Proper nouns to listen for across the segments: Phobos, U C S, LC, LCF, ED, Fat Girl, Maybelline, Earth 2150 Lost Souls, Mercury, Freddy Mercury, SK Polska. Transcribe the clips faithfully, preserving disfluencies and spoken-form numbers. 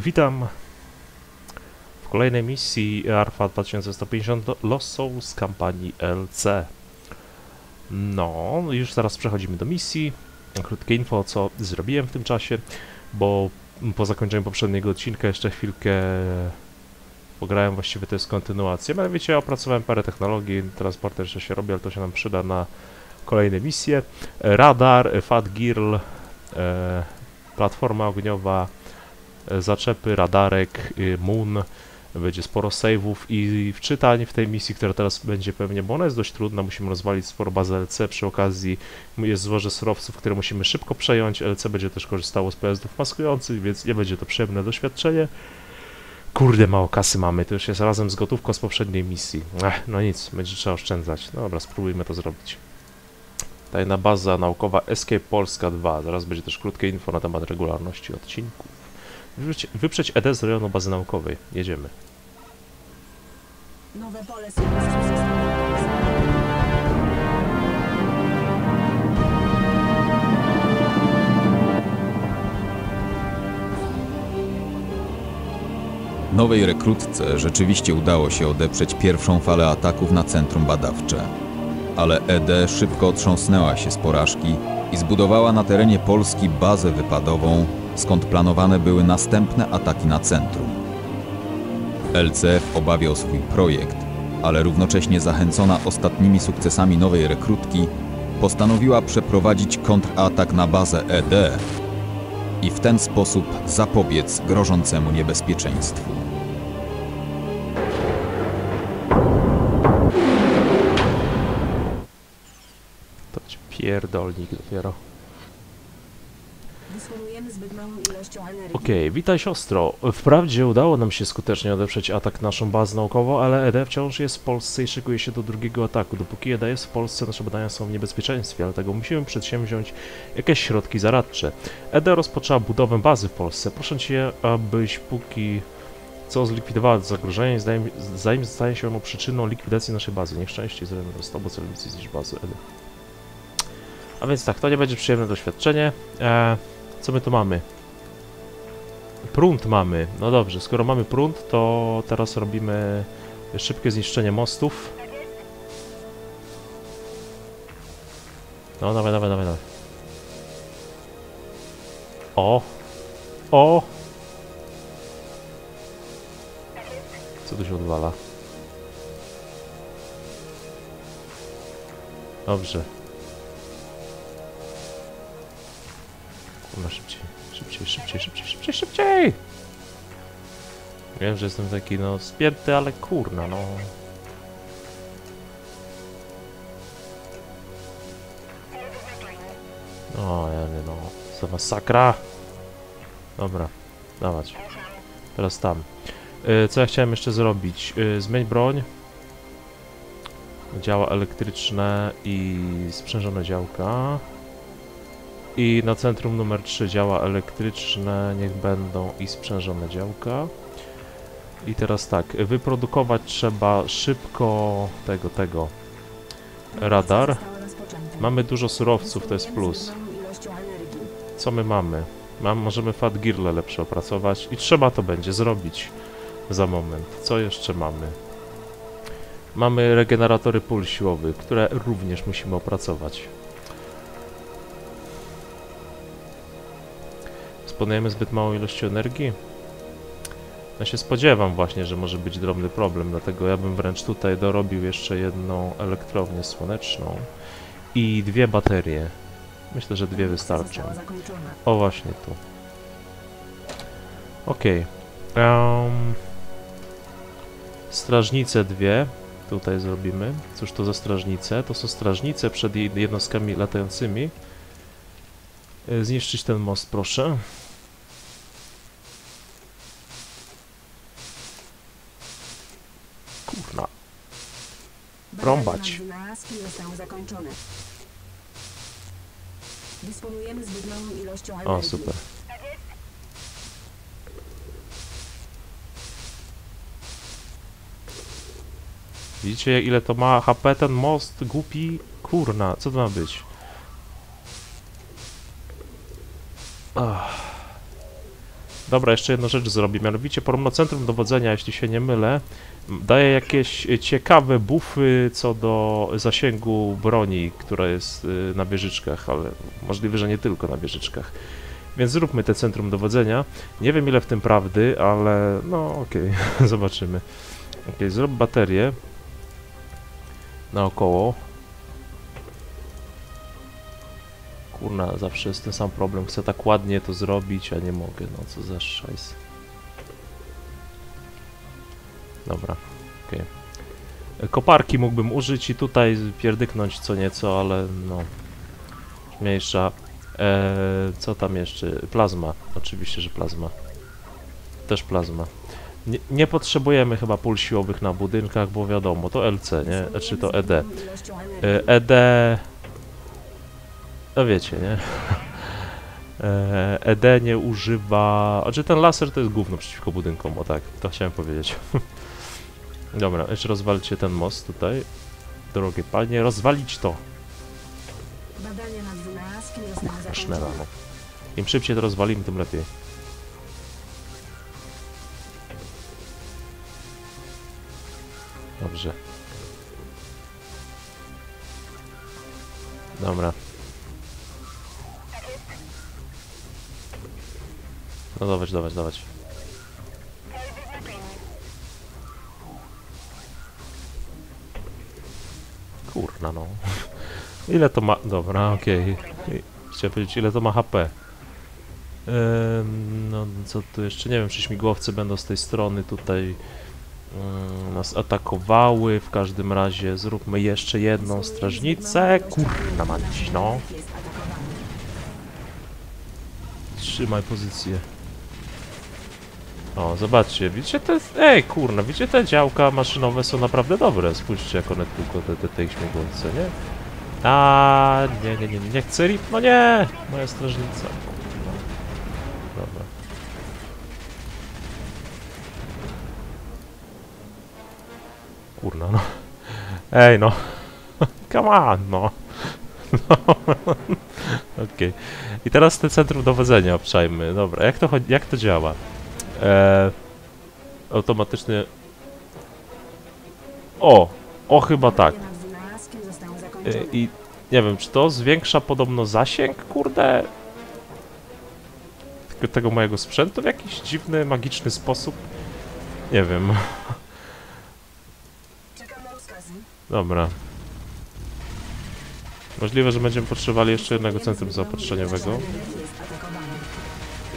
Witam w kolejnej misji Earth dwa tysiące sto pięćdziesiąt Lost Souls z kampanii L C. No, już zaraz przechodzimy do misji. Krótkie info, co zrobiłem w tym czasie, bo po zakończeniu poprzedniego odcinka jeszcze chwilkę pograłem, właściwie to jest kontynuacja. Mianowicie ja opracowałem parę technologii, transporter jeszcze się robi, ale to się nam przyda na kolejne misje. Radar, Fat Girl, platforma ogniowa, zaczepy, radarek, moon, będzie sporo save'ów i wczytań w tej misji, która teraz będzie pewnie, bo ona jest dość trudna, musimy rozwalić sporo bazy L C, przy okazji jest złoże surowców, które musimy szybko przejąć, L C będzie też korzystało z pojazdów maskujących, więc nie będzie to przyjemne doświadczenie. Kurde, mało kasy mamy, to już jest razem z gotówką z poprzedniej misji. Ech, no nic, będzie trzeba oszczędzać, no dobra, spróbujmy to zrobić. Tajna baza naukowa S K Polska dwa, zaraz będzie też krótkie info na temat regularności odcinków. Wyprzeć E D z rejonu bazy naukowej. Jedziemy. Nowe pole są... Nowej rekrutce rzeczywiście udało się odeprzeć pierwszą falę ataków na centrum badawcze. Ale E D szybko otrząsnęła się z porażki i zbudowała na terenie Polski bazę wypadową, skąd planowane były następne ataki na centrum. L C F obawiał swój projekt, ale równocześnie zachęcona ostatnimi sukcesami nowej rekrutki, postanowiła przeprowadzić kontratak na bazę E D i w ten sposób zapobiec grożącemu niebezpieczeństwu. To ci pierdolnik dopiero. Okej, okay, witaj siostro. Wprawdzie udało nam się skutecznie odeprzeć atak naszą bazę naukową, ale E D wciąż jest w Polsce i szykuje się do drugiego ataku. Dopóki E D jest w Polsce, nasze badania są w niebezpieczeństwie, dlatego musimy przedsięwziąć jakieś środki zaradcze. E D rozpoczęła budowę bazy w Polsce. Proszę cię, abyś póki co zlikwidowała zagrożenie, zanim, zanim staje się ono przyczyną likwidacji naszej bazy. Nieszczęście zrobimy z tobą celem zniszczyć bazę E D. A więc tak, to nie będzie przyjemne doświadczenie. Eee... Co my tu mamy? Prąd mamy. No dobrze, skoro mamy prąd, to teraz robimy szybkie zniszczenie mostów. No, dawaj, dawaj, dawaj, dawaj. O! O! Co tu się odwala? Dobrze. No szybciej, szybciej, szybciej, szybciej, szybciej, szybciej! Wiem, że jestem taki, no, spięty, ale kurna, no... O, ja nie, no, za masakra! Dobra, dawać. Teraz tam. Yy, co ja chciałem jeszcze zrobić? Yy, zmień broń. Działa elektryczne i sprzężone działka. I na centrum numer trzy działa elektryczne, niech będą i sprzężone działka. I teraz tak, wyprodukować trzeba szybko tego, tego radar. Mamy dużo surowców, to jest plus. Co my mamy? Mam, możemy Fat Girl'e lepsze opracować i trzeba to będzie zrobić za moment. Co jeszcze mamy? Mamy regeneratory pól siłowych, które również musimy opracować. Dysponujemy zbyt małą ilością energii? Ja się spodziewam właśnie, że może być drobny problem, dlatego ja bym wręcz tutaj dorobił jeszcze jedną elektrownię słoneczną i dwie baterie. Myślę, że dwie wystarczą. O, właśnie tu. Okej. Okay. Um, strażnice dwie. Tutaj zrobimy. Cóż to za strażnice? To są strażnice przed jednostkami latającymi. Zniszczyć ten most, proszę. Kurna. Rąbać. O, super. Widzicie, ile to ma H P ten most głupi? Kurna, co to ma być? Dobra, jeszcze jedna rzecz zrobię, mianowicie porówno centrum dowodzenia, jeśli się nie mylę, daje jakieś ciekawe buffy co do zasięgu broni, która jest na wieżyczkach, ale możliwe, że nie tylko na wieżyczkach. Więc zróbmy te centrum dowodzenia. Nie wiem ile w tym prawdy, ale no okej, okay. Zobaczymy. Okej, okay, zrób baterię naokoło. Kurna, zawsze jest ten sam problem. Chcę tak ładnie to zrobić, a nie mogę. No co za szajs. Dobra, okej. Okay. Koparki mógłbym użyć i tutaj pierdyknąć co nieco, ale no... mniejsza. Eee, co tam jeszcze? Plazma. Oczywiście, że plazma. Też plazma. Nie, nie potrzebujemy chyba pól siłowych na budynkach, bo wiadomo, to L C, nie? Czy to E D? Eee, E D... No wiecie, nie? E D nie używa... Znaczy ten laser to jest gówno przeciwko budynkom, o tak, to chciałem powiedzieć. Dobra, jeszcze rozwalcie ten most tutaj. Drogie panie, rozwalić to! Kurwa, sznela, no. Im szybciej to rozwalimy, tym lepiej. Dobrze. Dobra. No dawać, dawać, dawać. Kurna no. Ile to ma... Dobra, okej. Okay. Chciałem powiedzieć, ile to ma H P. Yy, no co tu jeszcze? Nie wiem, czy śmigłowce będą z tej strony tutaj yy, nas atakowały. W każdym razie zróbmy jeszcze jedną strażnicę. Kurna mać, no. Trzymaj pozycję. O, zobaczcie, widzicie te... Ej, kurna, widzicie te działka maszynowe są naprawdę dobre. Spójrzcie, jak one tylko te, te, te ich śmigłące, nie? A nie, nie, nie, nie, nie chcę rip... No nie! Moja strażnica. No. Dobra. Kurna, no. Ej, no. Come on, no. No. Okej. Okay. I teraz te centrum dowodzenia obczajmy. Dobra, jak to, jak to działa? Eee, automatycznie... O! O chyba tak. Eee, I nie wiem, czy to zwiększa podobno zasięg, kurde... Tego, tego mojego sprzętu w jakiś dziwny, magiczny sposób? Nie wiem. Dobra. Możliwe, że będziemy potrzebowali jeszcze jednego centrum zaopatrzeniowego.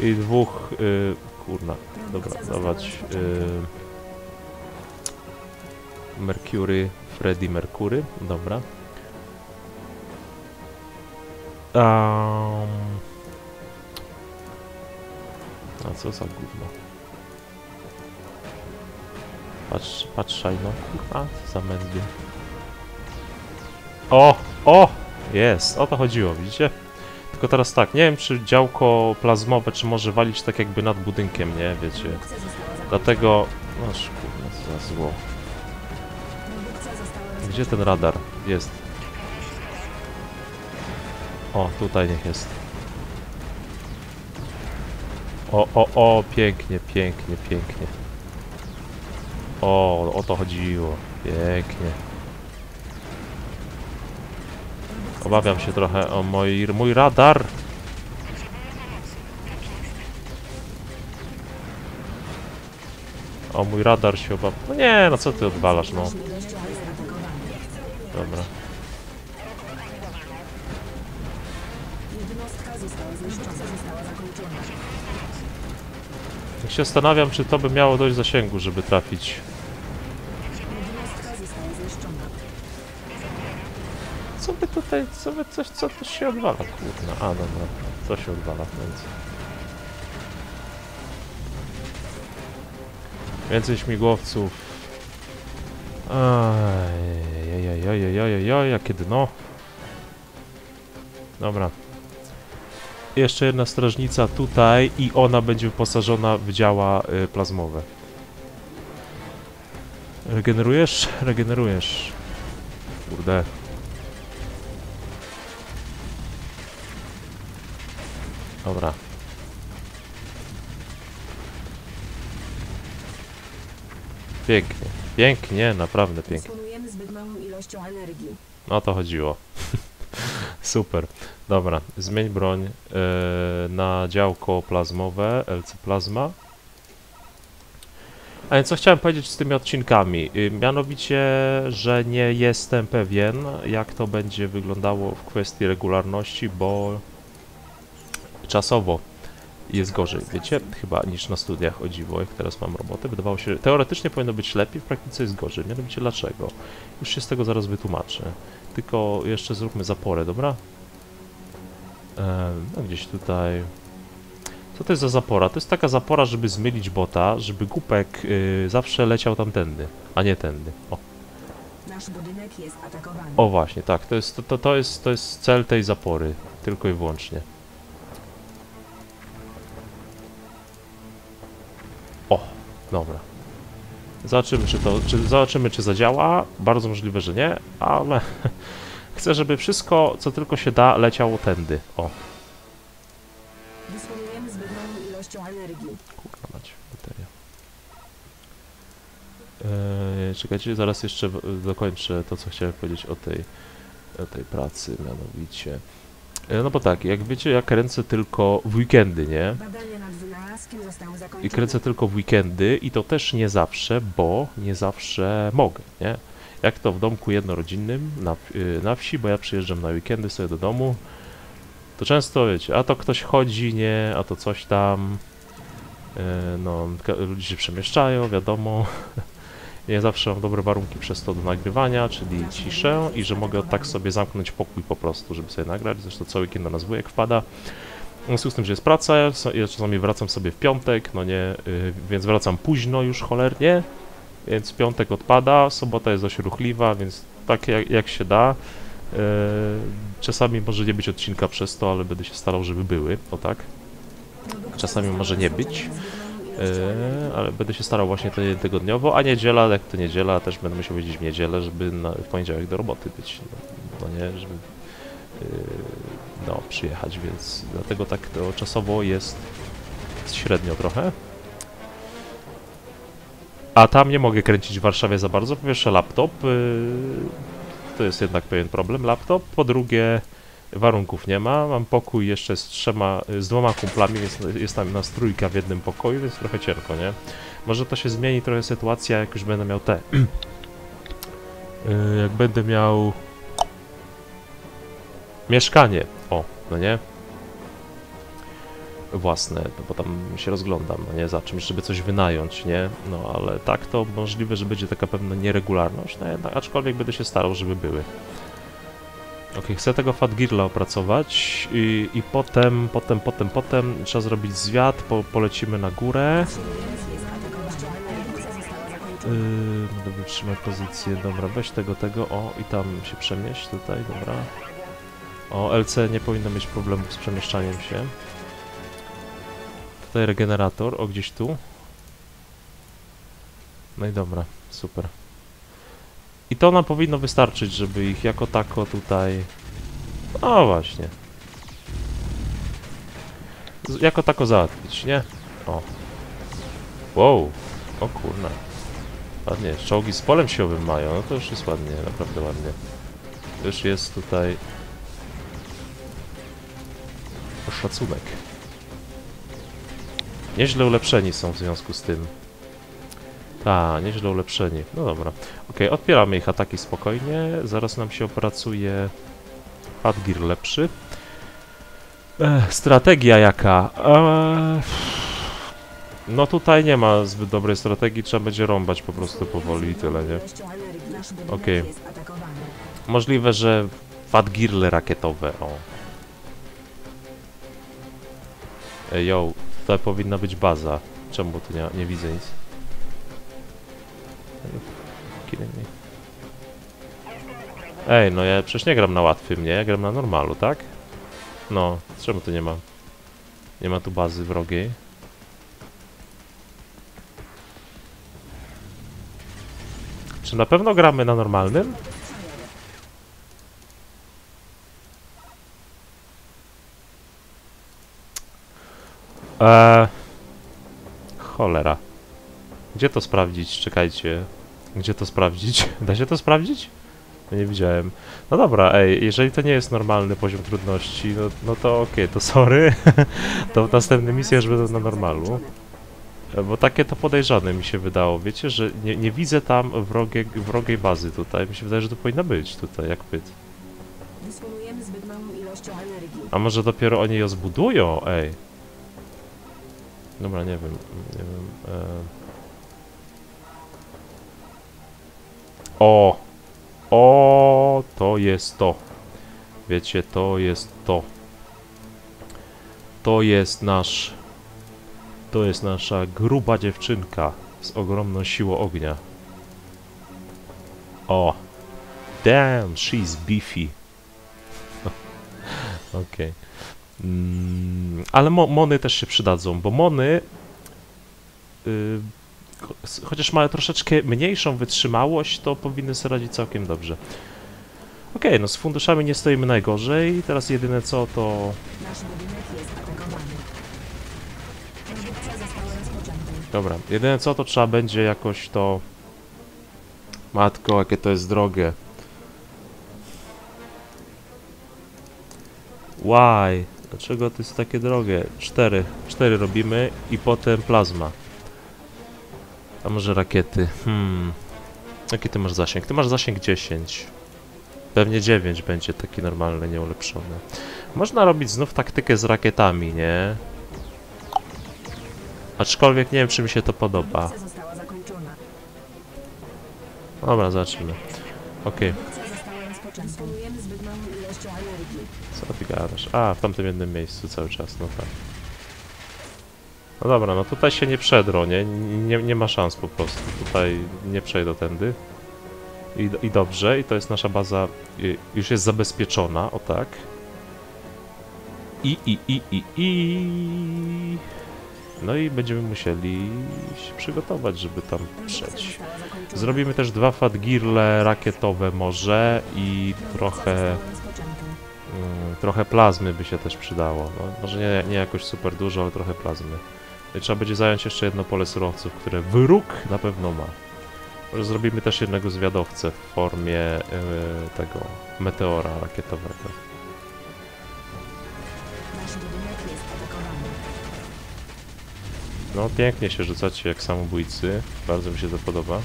I dwóch... Yy, kurna. Dobra, dawać... Yy, Mercury, Freddy Mercury. Dobra. Um, a co za gówno? Patrz, patrzaj no. Kurna, co za mędnie. O! O! Jest, o to chodziło, widzicie? Tylko teraz tak, nie wiem czy działko plazmowe, czy może walić tak jakby nad budynkiem, nie? Wiecie. Dlatego... No kurwa, co za zło. Gdzie ten radar? Jest. O, tutaj niech jest. O, o, o, pięknie, pięknie, pięknie. O, o to chodziło. Pięknie. Obawiam się trochę o mój, mój radar. O mój radar się obawiam. No nie, no co ty odwalasz, no. Dobra. Jak się zastanawiam, czy to by miało dość zasięgu, żeby trafić. Co by tutaj, co by coś, co tu się odwala, kurna, a dobra, co się odwala w końcu. Więcej śmigłowców. Ajajajajajajajaj, jakie dno. Dobra. Jeszcze jedna strażnica tutaj i ona będzie wyposażona w działa y, plazmowe. Regenerujesz? Regenerujesz. Kurde. Dobra. Pięknie, pięknie, naprawdę pięknie. Dysponujemy zbyt małą ilością energii. O to chodziło. Super. Dobra, zmień broń yy, na działko plazmowe, L C plazma. A więc co chciałem powiedzieć z tymi odcinkami, yy, mianowicie, że nie jestem pewien, jak to będzie wyglądało w kwestii regularności, bo czasowo jest gorzej, wiecie, chyba niż na studiach, o dziwo, jak teraz mam robotę. Wydawało się, że teoretycznie powinno być lepiej, w praktyce jest gorzej, mianowicie dlaczego? Już się z tego zaraz wytłumaczę, tylko jeszcze zróbmy zaporę, dobra? Ehm, no gdzieś tutaj... Co to jest za zapora? To jest taka zapora, żeby zmylić bota, żeby głupek yy, zawsze leciał tamtędy, a nie tędy. O. Nasz budynek jest atakowany. O właśnie, tak, to jest, to, to, to jest, to jest cel tej zapory, tylko i wyłącznie. O, dobra. Zobaczymy, czy to, czy, zobaczymy, czy zadziała. Bardzo możliwe, że nie, ale chcę, żeby wszystko, co tylko się da, leciało tędy. O. Dysponujemy zbyt małą ilością energii. Kurwa mać, bateria. Eee, czekajcie, zaraz jeszcze dokończę to, co chciałem powiedzieć o tej, o tej pracy, mianowicie. No bo tak, jak wiecie, ja kręcę tylko w weekendy, nie? Badania nad wynalazkiem zostały zakończone. I kręcę tylko w weekendy i to też nie zawsze, bo nie zawsze mogę, nie? Jak to w domku jednorodzinnym na, na wsi, bo ja przyjeżdżam na weekendy sobie do domu, to często, wiecie, a to ktoś chodzi, nie, a to coś tam, yy, no, ludzie się przemieszczają, wiadomo. Nie zawsze mam dobre warunki przez to do nagrywania, czyli ciszę i że mogę tak sobie zamknąć pokój po prostu, żeby sobie nagrać. Zresztą cały weekend na nas wujek wpada. W związku z tym, że jest praca, ja czasami wracam sobie w piątek, no nie, yy, więc wracam późno już cholernie, więc piątek odpada, sobota jest dość ruchliwa, więc tak jak, jak się da. Yy, czasami może nie być odcinka przez to, ale będę się starał, żeby były, o tak. Czasami może nie być. Yy, ale będę się starał właśnie to tygodniowo, a niedziela, jak to niedziela, też będę musiał wiedzieć w niedzielę, żeby na, w poniedziałek do roboty być, no, no nie, żeby yy, no, przyjechać, więc dlatego tak to czasowo jest, jest średnio trochę. A tam nie mogę kręcić w Warszawie za bardzo, po pierwsze laptop, yy, to jest jednak pewien problem, laptop, po drugie warunków nie ma, mam pokój jeszcze z trzema, z dwoma kumplami, więc jest tam nas trójka w jednym pokoju, więc trochę cienko, nie? Może to się zmieni trochę sytuacja, jak już będę miał te... jak będę miał... mieszkanie, o, no nie? Własne, bo tam się rozglądam, no nie? Za czymś, żeby coś wynająć, nie? No ale tak to możliwe, że będzie taka pewna nieregularność, no jednak, aczkolwiek będę się starał, żeby były. Ok, chcę tego Fat Girla opracować i, i potem, potem, potem, potem trzeba zrobić zwiat, po, polecimy na górę. Yy, będę trzymać pozycję, dobra, weź tego, tego, o i tam się przemieść tutaj, dobra. O, L C nie powinno mieć problemów z przemieszczaniem się. Tutaj regenerator, o gdzieś tu. No i dobra, super. I to nam powinno wystarczyć, żeby ich jako tako tutaj... O właśnie. Z, jako tako załatwić, nie? O. Wow. O kurna. Ładnie. Czołgi z polem siłowym mają. No to już jest ładnie, naprawdę ładnie. Już jest tutaj... szacunek. Nieźle ulepszeni są w związku z tym. A, nieźle ulepszeni. No dobra. Okej, okay, odpieramy ich ataki spokojnie. Zaraz nam się opracuje Fat Girl lepszy. Ech, strategia jaka? Eee... No tutaj nie ma zbyt dobrej strategii, trzeba będzie rąbać po prostu powoli i tyle, nie? Okej. Okay. Możliwe, że Fat Girl rakietowe, o. Ej, yo, tutaj powinna być baza. Czemu tu nie, nie widzę nic? Ej, no ja przecież nie gram na łatwym, nie? Ja gram na normalu, tak? No, czemu tu nie ma? Nie ma tu bazy wrogiej. Czy na pewno gramy na normalnym? Eee... Cholera. Gdzie to sprawdzić? Czekajcie. Gdzie to sprawdzić? Da się to sprawdzić? Nie widziałem. No dobra, ej, jeżeli to nie jest normalny poziom trudności, no, no to okej, okay, to sorry. To w następnej misji już będę na normalu. Bo takie to podejrzane mi się wydało, wiecie, że nie, nie widzę tam wrogie, wrogiej bazy tutaj. Mi się wydaje, że to powinna być tutaj, jak pyt. Dysponujemy zbyt małą ilością energii. A może dopiero oni ją zbudują, ej. Dobra, nie wiem, nie wiem. E... O! O, to jest to. Wiecie, to jest to. To jest nasz... To jest nasza gruba dziewczynka z ogromną siłą ognia. O! Damn, she's beefy. Okej. Okay. Mm, ale mo mony też się przydadzą, bo mony... Yy, chociaż mają troszeczkę mniejszą wytrzymałość, to powinny sobie radzić całkiem dobrze. Okej, okay, no z funduszami nie stoimy najgorzej. Teraz jedyne co to... Dobra, jedyne co to trzeba będzie jakoś to... Matko, jakie to jest drogie. Why? Dlaczego to jest takie drogie? Cztery. Cztery robimy i potem plazma. A może rakiety? Hmm... Jaki ty masz zasięg? Ty masz zasięg dziesięć. Pewnie dziewięć będzie taki normalny, nieulepszony. Można robić znów taktykę z rakietami, nie? Aczkolwiek nie wiem, czy mi się to podoba. Dobra, zacznijmy. Okej. Co ty gadasz? A, w tamtym jednym miejscu cały czas, no tak. No dobra, no tutaj się nie przedro, nie? Nie, nie ma szans po prostu. Tutaj nie przejdę tędy. I, i dobrze, i to jest nasza baza, i, już jest zabezpieczona, o tak. I, i, i, i, i... No i będziemy musieli się przygotować, żeby tam przejść. Zrobimy też dwa Fat Girle rakietowe może i trochę... Mm, trochę plazmy by się też przydało. No, może nie, nie jakoś super dużo, ale trochę plazmy. I trzeba będzie zająć jeszcze jedno pole surowców, które wróg na pewno ma. Może zrobimy też jednego zwiadowcę w formie yy, tego meteora rakietowego. No pięknie się rzucacie jak samobójcy. Bardzo mi się to podoba.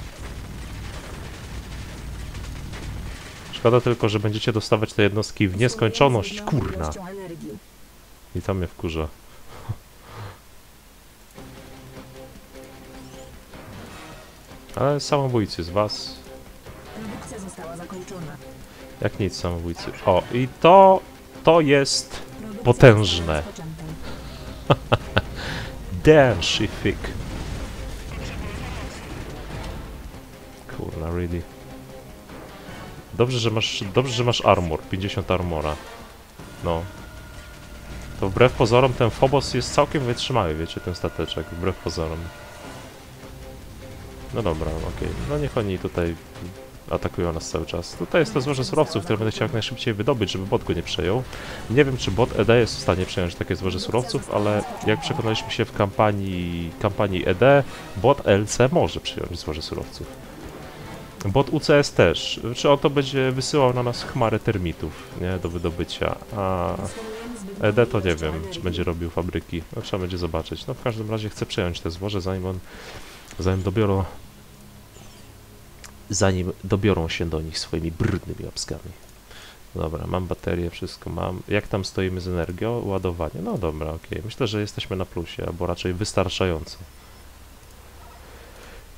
Szkoda tylko, że będziecie dostawać te jednostki w nieskończoność, kurna! I to mnie wkurza. Ale samobójcy z was. Jak nic, samobójcy. O, i to... to jest... potężne. Damn, she thick. Kurna, really. Dobrze, że masz, dobrze, że masz armor, pięćdziesiąt armora. No. To wbrew pozorom ten Phobos jest całkiem wytrzymały, wiecie, ten stateczek, wbrew pozorom. No dobra, okej. Okay. No niech oni tutaj atakują nas cały czas. Tutaj jest to złoże surowców, które będę chciał jak najszybciej wydobyć, żeby bot go nie przejął. Nie wiem, czy bot E D jest w stanie przejąć takie złoże surowców, ale jak przekonaliśmy się w kampanii, kampanii E D, bot L C może przejąć złoże surowców. Bot U C S też. Czy on to będzie wysyłał na nas chmarę termitów, nie? Do wydobycia. A E D to nie wiem, czy będzie robił fabryki. No, trzeba będzie zobaczyć. No w każdym razie chcę przejąć te złoże, zanim on... Zanim dobiorą... Zanim dobiorą się do nich swoimi brudnymi obskami. Dobra, mam baterię, wszystko mam. Jak tam stoimy z energią? Ładowanie. No dobra, okej. Okay. Myślę, że jesteśmy na plusie, albo raczej wystarczająco.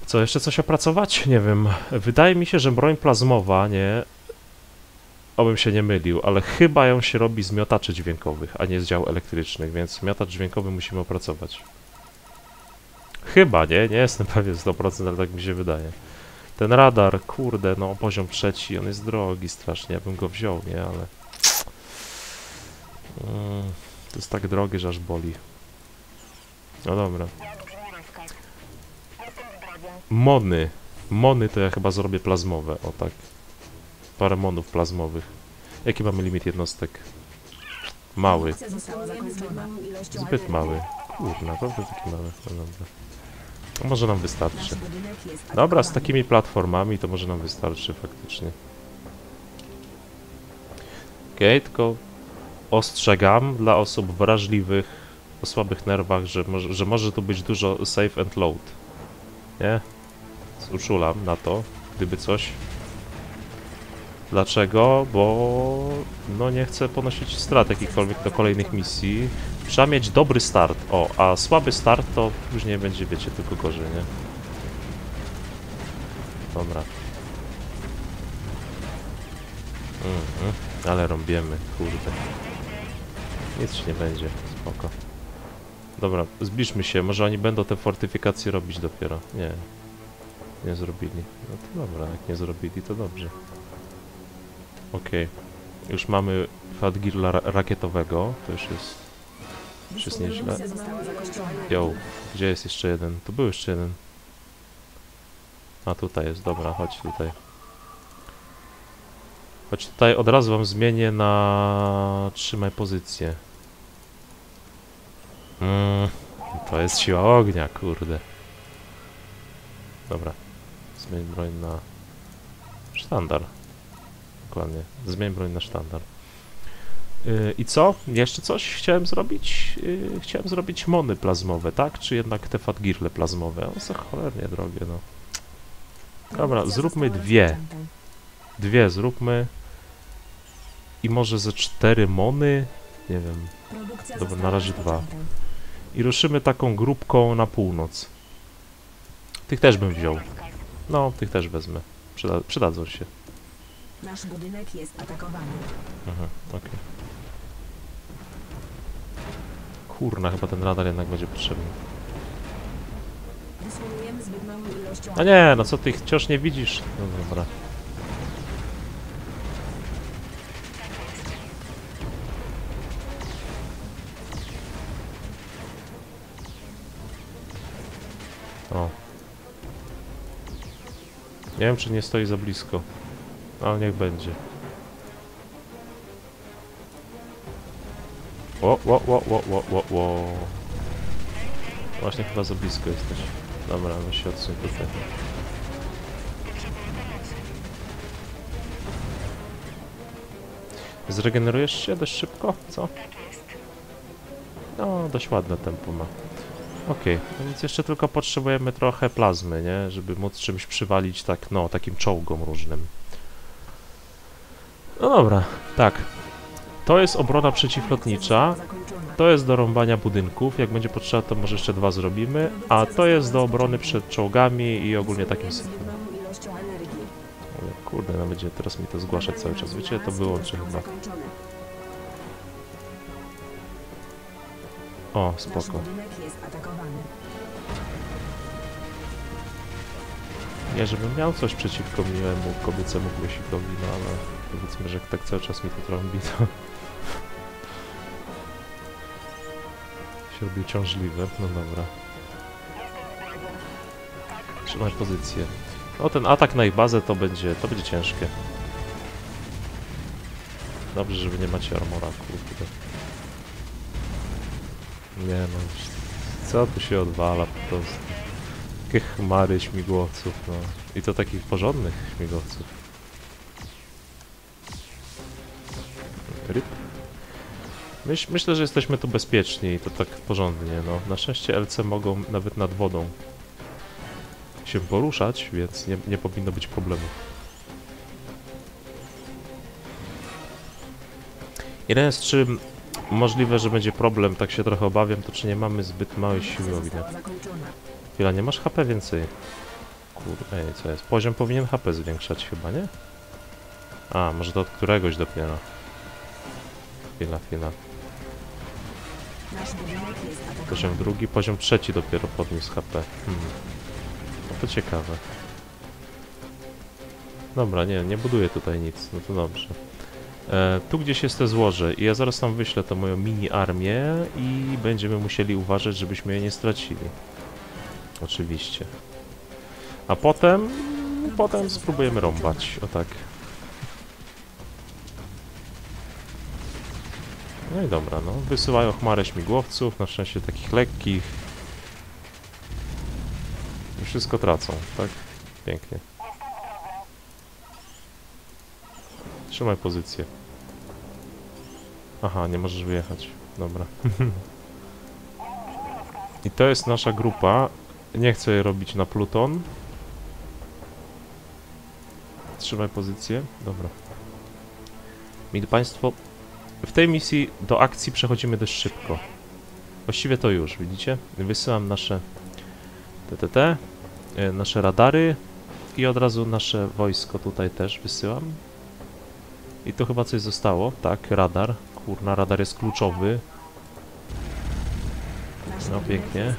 Co, jeszcze coś opracować? Nie wiem. Wydaje mi się, że broń plazmowa, nie... Obym się nie mylił, ale chyba ją się robi z miotaczy dźwiękowych, a nie z dział elektrycznych, więc miotacz dźwiękowy musimy opracować. Chyba, nie? Nie jestem pewien sto procent, ale tak mi się wydaje. Ten radar, kurde, no poziom trzeci, on jest drogi strasznie, ja bym go wziął, nie? Ale... Mm, to jest tak drogie, że aż boli. No dobra. Mony. Mony to ja chyba zrobię plazmowe, o tak. Parę monów plazmowych. Jaki mamy limit jednostek? Mały. Zbyt mały. Kurna, naprawdę taki mały. No dobra. To może nam wystarczy. Dobra, z takimi platformami to może nam wystarczy faktycznie. Okej, tylko ostrzegam dla osób wrażliwych, o słabych nerwach, że może, że może tu być dużo save and load. Nie? Uczulam na to, gdyby coś. Dlaczego? Bo no nie chcę ponosić strat jakichkolwiek do kolejnych misji. Trzeba mieć dobry start, o, a słaby start to później będzie, wiecie, tylko gorzej, nie? Dobra. Mhm, ale rąbiemy, kurde. Nic się nie będzie, spoko. Dobra, zbliżmy się, może oni będą te fortyfikacje robić dopiero. Nie, nie zrobili. No to dobra, jak nie zrobili, to dobrze. Okej, okay. Już mamy Fat Girla ra rakietowego, to już jest, już jest nieźle. Yo, gdzie jest jeszcze jeden? Tu był jeszcze jeden. A tutaj jest, dobra, chodź tutaj. Chodź tutaj, od razu wam zmienię na... Trzymaj pozycję. Mm, to jest siła ognia, kurde. Dobra, zmień broń na... sztandar. Dokładnie, zmień broń na sztandar. Yy, I co? Jeszcze coś chciałem zrobić? Yy, chciałem zrobić mony plazmowe, tak? Czy jednak te Fat Girle plazmowe? O, za cholernie drogie, no. Dobra, zróbmy dwie. Dwie zróbmy. I może ze cztery mony? Nie wiem. Dobra, na razie dwa. I ruszymy taką grupką na północ. Tych też bym wziął. No, tych też wezmę. Przyda przydadzą się. Nasz budynek jest atakowany. Aha, okej. Okay. Kurna, chyba ten radar jednak będzie potrzebny. Dysponujemy zbyt małą ilością... A nie, no co ty wciąż nie widzisz? No dobra. O. Nie wiem, czy nie stoi za blisko. Ale niech będzie. Ło, ło, ło, ło, ło, ło, ło. Właśnie chyba za blisko jesteś. Dobra, my się odsuń tutaj. Zregenerujesz się dość szybko, co? No, dość ładne tempo ma. Okej, okay, no więc jeszcze tylko potrzebujemy trochę plazmy, nie? Żeby móc czymś przywalić tak, no, takim czołgom różnym. No dobra, tak. To jest obrona przeciwlotnicza. To jest do rąbania budynków. Jak będzie potrzeba, to może jeszcze dwa zrobimy. A to jest do obrony przed czołgami i ogólnie takim syfem. Ale kurde, no będzie teraz mi to zgłaszać cały czas. Wiecie, to wyłączę chyba. O, spoko. Nie, żebym miał coś przeciwko miłemu kobiecemu głosikowi, no ale powiedzmy, że tak cały czas mi to trąbi, to się robi ciążliwe. No dobra. Trzymaj pozycję. No ten atak na ich bazę to będzie, to będzie ciężkie. Dobrze, że wy nie macie armora, kurde. Nie no, co tu się odwala po prostu. Takie chmary śmigłowców, no. I to takich porządnych śmigłowców. Ryb. Myś, myślę, że jesteśmy tu bezpieczni i to tak porządnie, no. Na szczęście L C mogą nawet nad wodą się poruszać, więc nie, nie powinno być problemów. Jeden z czym możliwe, że będzie problem, tak się trochę obawiam, to czy nie mamy zbyt małej siły ognia. Chwila, nie masz H P więcej. Kurde, ej, co jest? Poziom powinien H P zwiększać chyba, nie? A, może to od któregoś dopiero. Chwila, chwila. Poziom drugi, poziom trzeci dopiero podniósł H P. Hmm. No to ciekawe. Dobra, nie, nie buduję tutaj nic, no to dobrze. E, tu gdzieś jest te złoże i ja zaraz tam wyślę tą moją mini armię i będziemy musieli uważać, żebyśmy je nie stracili. Oczywiście. A potem... potem spróbujemy rąbać, o tak. No i dobra, no. Wysyłają chmarę śmigłowców, na szczęście takich lekkich. wszystko tracą, tak? Pięknie. Trzymaj pozycję. Aha, nie możesz wyjechać. Dobra. I to jest nasza grupa. Nie chcę jej robić na Pluton. Trzymaj pozycję. Dobra. Mili Państwo, w tej misji do akcji przechodzimy dość szybko. Właściwie to już, widzicie? Wysyłam nasze T T T, nasze radary i od razu nasze wojsko tutaj też wysyłam. I to chyba coś zostało, tak, radar. Kurna, radar jest kluczowy. No pięknie.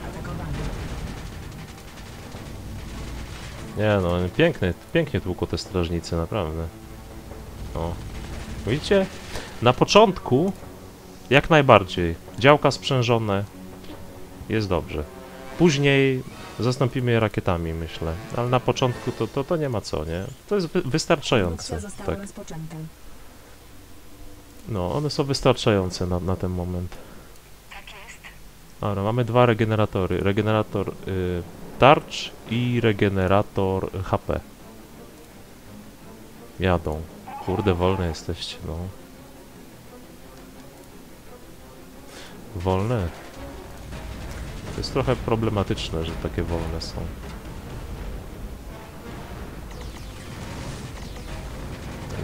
Nie no, pięknie, pięknie tłuko te strażnice, naprawdę. O, widzicie? Na początku jak najbardziej. Działka sprzężone. Jest dobrze. Później zastąpimy je rakietami, myślę. Ale na początku to, to, to nie ma co, nie? To jest wy wystarczające. Tak. No, one są wystarczające na, na ten moment. Dobra, mamy dwa regeneratory. Regenerator y, tarcz i regenerator H P. Jadą. Kurde, wolne jesteście, no. Wolne? To jest trochę problematyczne, że takie wolne są.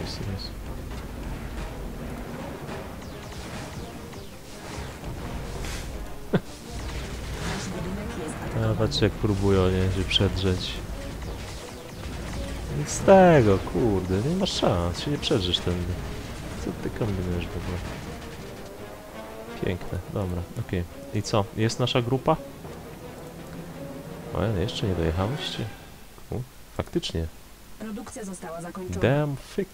Jest, jest. A patrzcie, jak próbują, nie, żeby przedrzeć. Nic z tego, kurde, nie masz szans, się nie przedrzesz tędy. Co ty kombinujesz w ogóle? Piękne, dobra, okej. Okay. I co? Jest nasza grupa? O, jeszcze nie dojechałyście. U, faktycznie. Produkcja została zakończona. Damn fick.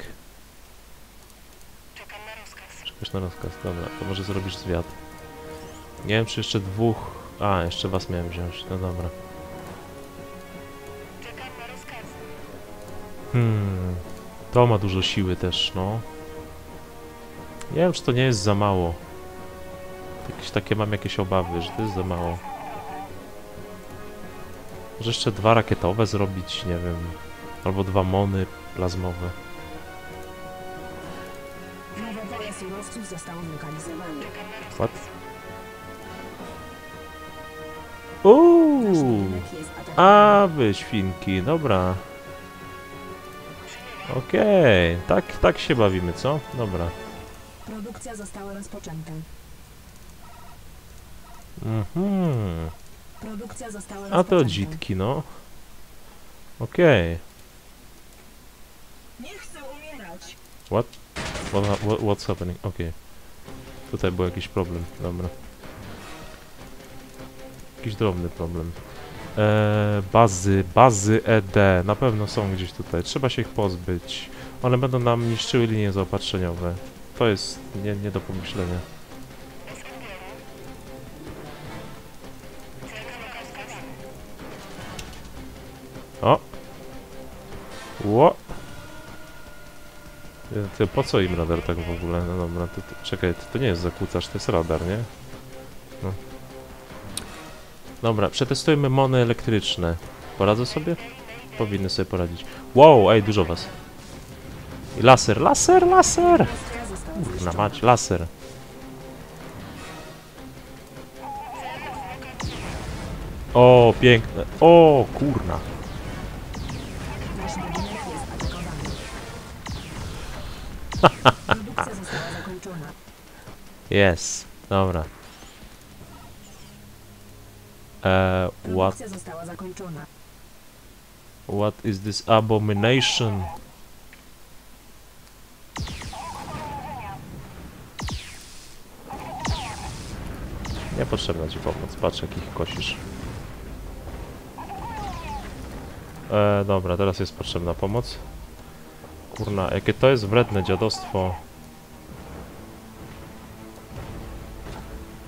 Czekam na rozkaz. Czekasz na rozkaz, dobra, to może zrobisz zwiad. Nie wiem, czy jeszcze dwóch... A, jeszcze was miałem wziąć, no dobra. Czekam na rozkaz. Hmm... To ma dużo siły też, no. Nie wiem, czy to nie jest za mało. Jakieś takie mam jakieś obawy, że to jest za mało. Może jeszcze dwa rakietowe zrobić, nie wiem. Albo dwa mony plazmowe. What? Uuuu! A wy świnki, dobra. Okej, okay. Tak, tak się bawimy, co? Dobra. Produkcja została rozpoczęta. Mhm. Produkcja została A to dzitki, no. Okej. Okay. Nie chcę umierać. What? What, what what's happening? Okej. Okay. Tutaj był jakiś problem, dobra. Jakiś drobny problem. Eee, bazy, bazy E D. Na pewno są gdzieś tutaj. Trzeba się ich pozbyć. One będą nam niszczyły linie zaopatrzeniowe. To jest nie, nie do pomyślenia. O! Ło! Ty, po co im radar tak w ogóle? No dobra, to, to, czekaj, to, to nie jest zakłócacz, to jest radar, nie? No. Dobra, przetestujmy mony elektryczne. Poradzę sobie? Powinny sobie poradzić. Wow, ej, dużo was. I laser, laser, laser! Kurna mać, laser. O, piękne. O, kurna. Produkcja została zakończona. Yes, dobra. Eee, what? Została zakończona. What is this abomination? Niepotrzebna ci pomoc, patrz jak ich kosisz. Eee, dobra, teraz jest potrzebna pomoc. Kurna, jakie to jest wredne dziadostwo.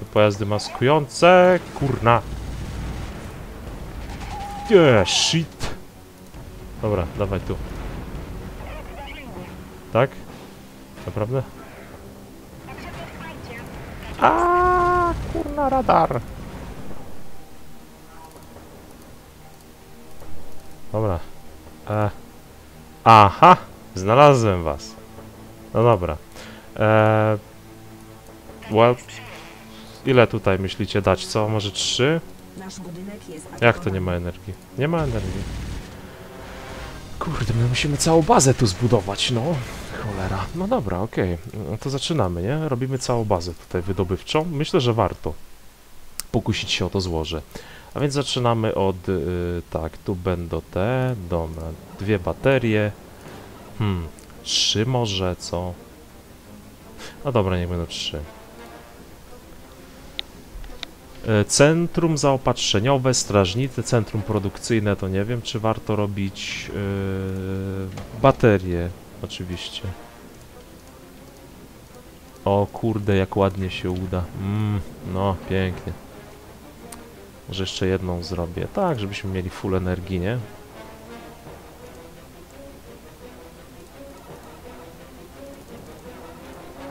Te pojazdy maskujące, kurna. Yeah, shit. Dobra, dawaj tu. Tak? Naprawdę? A kurna, radar. Dobra. E. Aha! Znalazłem was. No dobra. E. Well. Ile tutaj myślicie dać? Co? Może trzy? Jak to nie ma energii? Nie ma energii. Kurde, my musimy całą bazę tu zbudować, no. Cholera. No dobra, okej. Okay. To zaczynamy, nie? Robimy całą bazę tutaj wydobywczą. Myślę, że warto pokusić się o to złoże. A więc zaczynamy od... Yy, tak, tu będą te... Dobra, dwie baterie. Hmm, trzy może, co? No dobra, niech będą trzy. Centrum zaopatrzeniowe, strażnicy, centrum produkcyjne, to nie wiem, czy warto robić yy, baterie, oczywiście. O kurde, jak ładnie się uda. Mm, no, pięknie. Może jeszcze jedną zrobię, tak, żebyśmy mieli full energii, nie?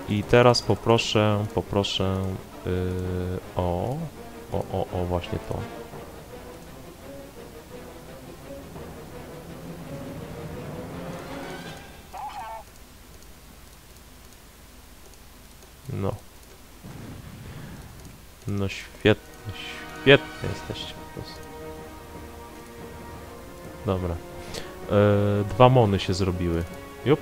I teraz poproszę, poproszę... Yy, o, o, o, o, właśnie to. No. No świetnie, świetnie jesteście po prostu. Dobra. Yy, dwa mony się zrobiły. Jup.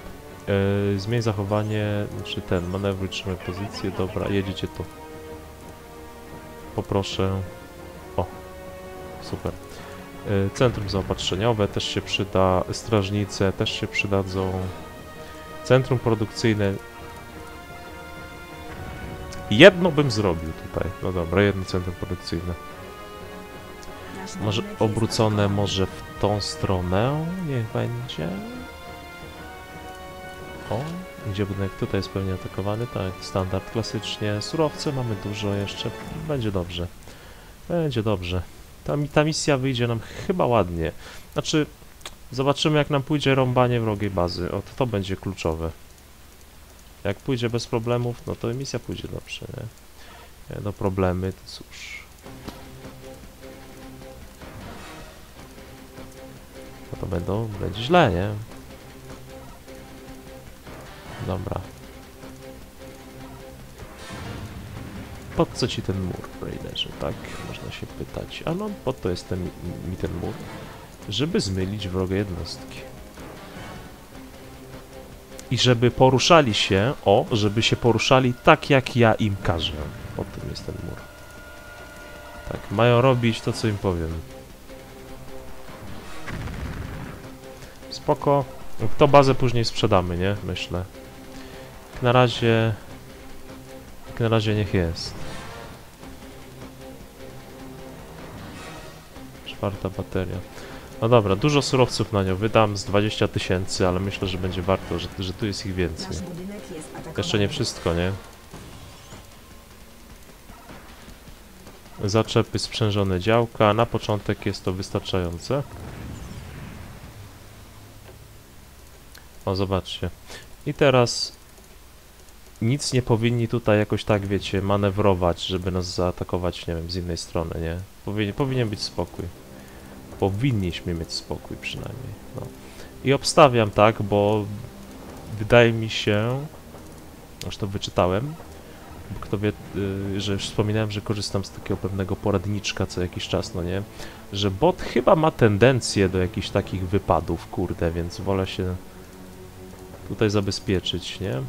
Yy, zmień zachowanie, czy ten, manewruj, trzymaj pozycję. Dobra, jedziecie tu. Poproszę... O, super. Centrum zaopatrzeniowe też się przyda, strażnice też się przydadzą. Centrum produkcyjne... Jedno bym zrobił tutaj. No dobra, jedno centrum produkcyjne. Może obrócone może w tą stronę? Niech będzie. O, gdzie budynek tutaj jest pewnie atakowany, tak, standard klasycznie, surowce mamy dużo jeszcze, będzie dobrze, będzie dobrze. Ta, ta misja wyjdzie nam chyba ładnie, znaczy zobaczymy jak nam pójdzie rąbanie wrogiej bazy, o, to, to będzie kluczowe. Jak pójdzie bez problemów, no to misja pójdzie dobrze, nie? No problemy, to cóż. No to będą, będzie źle, nie? Dobra. Po co ci ten mur, Raiderze? Tak, można się pytać. A no, po to jest ten, mi ten mur, żeby zmylić wrogie jednostki. I żeby poruszali się, o, żeby się poruszali tak, jak ja im każę. O tym jest ten mur. Tak, mają robić to, co im powiem. Spoko. To bazę później sprzedamy, nie? Myślę. Jak na razie... Jak na razie niech jest. Czwarta bateria. No dobra, dużo surowców na nią wydam, z dwadzieścia tysięcy, ale myślę, że będzie warto, że, że tu jest ich więcej. Jeszcze nie wszystko, nie? Zaczepy, sprzężone działka. Na początek jest to wystarczające. O, zobaczcie. I teraz nic nie powinni tutaj jakoś tak, wiecie, manewrować, żeby nas zaatakować, nie wiem, z innej strony, nie? Powinien, powinien być spokój. Powinniśmy mieć spokój przynajmniej. No. I obstawiam tak, bo wydaje mi się, już to wyczytałem, bo kto wie, yy, że już wspominałem, że korzystam z takiego pewnego poradniczka co jakiś czas, no nie? Że bot chyba ma tendencję do jakichś takich wypadów, kurde, więc wolę się... tutaj zabezpieczyć, nie?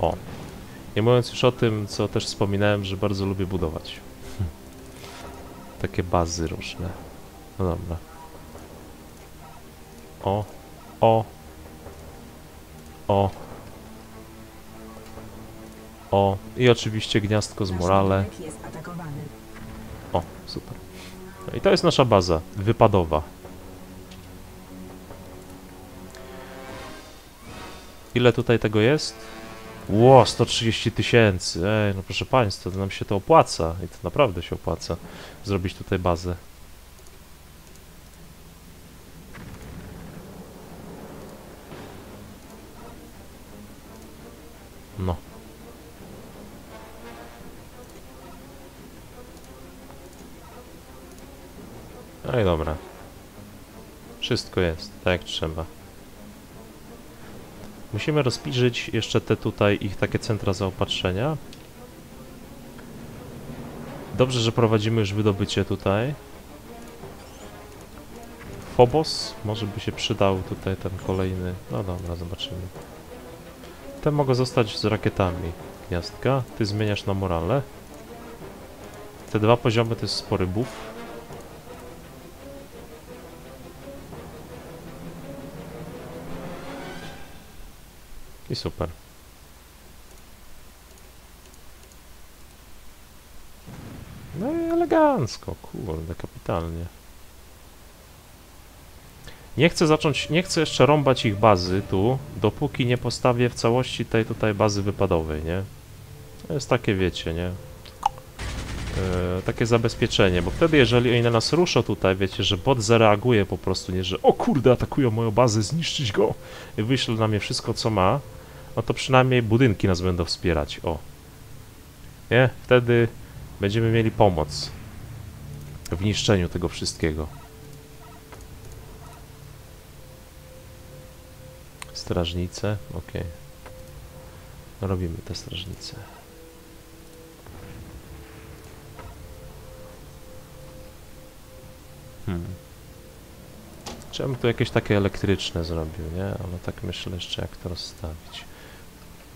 O. Nie mówiąc już o tym, co też wspominałem, że bardzo lubię budować. Takie bazy różne. No dobra. O. O. O. O. I oczywiście gniazdko z morale. O, super. No i to jest nasza baza wypadowa. Ile tutaj tego jest? Ło, sto trzydzieści tysięcy. Ej, no proszę państwa, to nam się to opłaca. I to naprawdę się opłaca zrobić tutaj bazę. No. No i dobra. Wszystko jest, tak jak trzeba. Musimy rozpiżyć jeszcze te tutaj, ich takie centra zaopatrzenia. Dobrze, że prowadzimy już wydobycie tutaj. Phobos, może by się przydał tutaj ten kolejny. No dobra, zobaczymy. Te mogą zostać z rakietami. Gniazdka, ty zmieniasz na morale. Te dwa poziomy to jest spory buff. I super. No i elegancko, kurde, kapitalnie. Nie chcę zacząć, nie chcę jeszcze rąbać ich bazy tu, dopóki nie postawię w całości tej tutaj bazy wypadowej, nie? To jest takie, wiecie, nie? Yy, takie zabezpieczenie, bo wtedy jeżeli oni na nas ruszą tutaj, wiecie, że bot zareaguje po prostu, nie, że o kurde, atakują moją bazę, zniszczyć go i wyśle na mnie wszystko, co ma, no to przynajmniej budynki nas będą wspierać, o. Nie? Wtedy będziemy mieli pomoc w niszczeniu tego wszystkiego. Strażnice, okej. Okay. Robimy te strażnice. Hmm. Trzeba by tu jakieś takie elektryczne zrobił, nie? Ale tak myślę jeszcze, jak to rozstawić.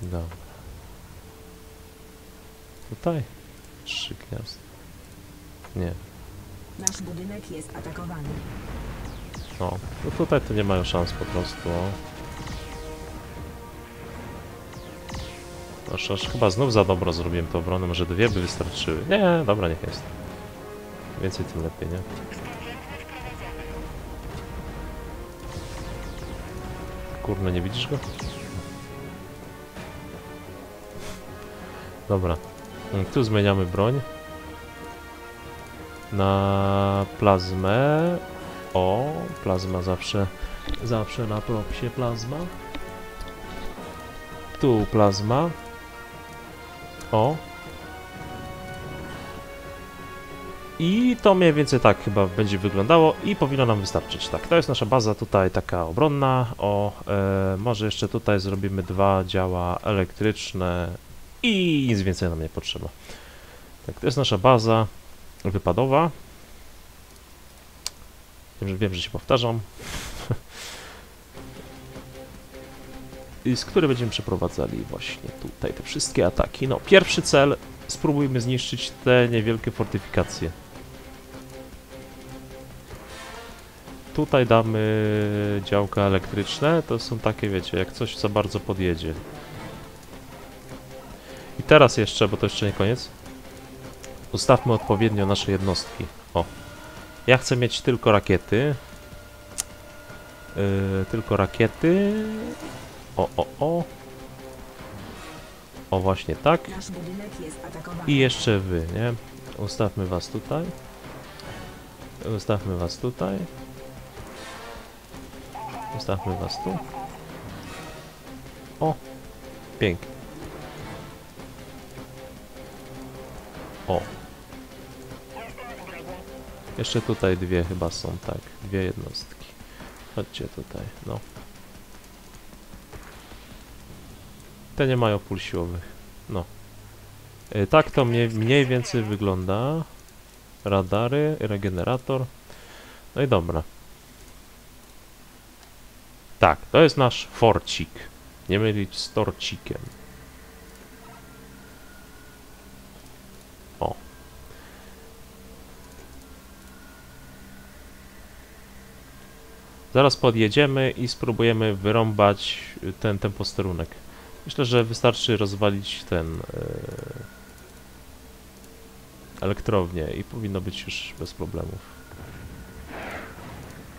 Dobra. Tutaj? Trzy gniazda. Nie. Nasz budynek jest atakowany. O, no tutaj to nie mają szans po prostu. Aż, aż chyba znów za dobro zrobiłem to obronę, może dwie by wystarczyły. Nie, dobra, niech jest. Więcej tym lepiej, nie? Kurno, nie widzisz go? Dobra. Tu zmieniamy broń. Na plazmę. O, plazma zawsze, zawsze na propsie plazma. Tu plazma. O. I to mniej więcej tak chyba będzie wyglądało i powinno nam wystarczyć. Tak, to jest nasza baza tutaj taka obronna. O, e, może jeszcze tutaj zrobimy dwa działa elektryczne i nic więcej nam nie potrzeba. Tak, to jest nasza baza wypadowa. Wiem, że, wiem, że się powtarzam. I z której będziemy przeprowadzali właśnie tutaj te wszystkie ataki. No, pierwszy cel. Spróbujmy zniszczyć te niewielkie fortyfikacje. Tutaj damy działka elektryczne. To są takie, wiecie, jak coś za bardzo podjedzie. I teraz jeszcze, bo to jeszcze nie koniec. Ustawmy odpowiednio nasze jednostki. O. Ja chcę mieć tylko rakiety. Yy, tylko rakiety. O, o, o. O, właśnie tak. I jeszcze wy, nie? Ustawmy was tutaj. Ustawmy was tutaj. Ustawmy was tu. O! Pięknie. O! Jeszcze tutaj dwie chyba są, tak. Dwie jednostki. Chodźcie tutaj, no. Te nie mają pól siłowych. No. Yy, tak to mniej, mniej więcej wygląda. Radary, regenerator. No i dobra. Tak, to jest nasz forcik. Nie mylić z torcikiem. O. Zaraz podjedziemy i spróbujemy wyrąbać ten, ten posterunek. Myślę, że wystarczy rozwalić ten yy, elektrownię i powinno być już bez problemów.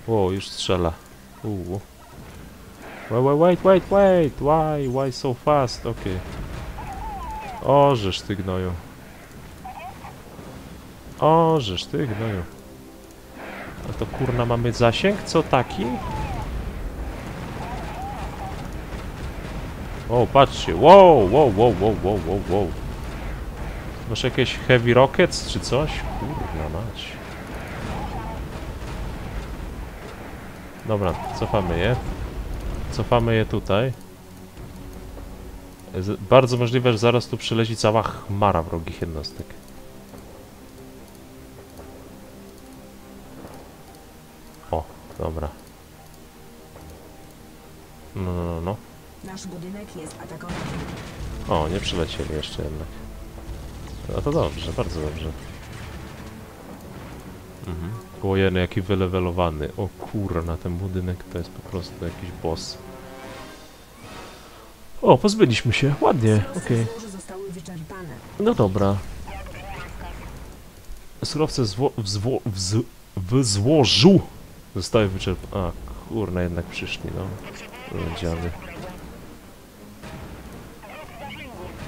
Wow, już strzela. Uuu. Wait, wait, wait, wait, why, why so fast? Ok. O, żeż ty gnoju. O, żeż ty gnoju. A to kurna, mamy zasięg? Co taki? O, patrzcie, wow, wow, wow, wow, wow, wow, wow. Masz jakieś heavy rockets czy coś? Kurna mać. Dobra, cofamy je. Cofamy je tutaj. Bardzo możliwe, że zaraz tu przyleci cała chmara wrogich jednostek. O, dobra. No, no, no, no. Nasz budynek jest atakowany. O, nie przylecieli jeszcze jednak. No to dobrze, bardzo dobrze. Mhm. Ojej, jaki wylewelowany. O kurna, ten budynek to jest po prostu jakiś boss. O, pozbyliśmy się. Ładnie, okej. No dobra. Surowce zło w, zło w, z w złożu zostały wyczerpane. A, kurna, jednak przyszli, no. Dziady.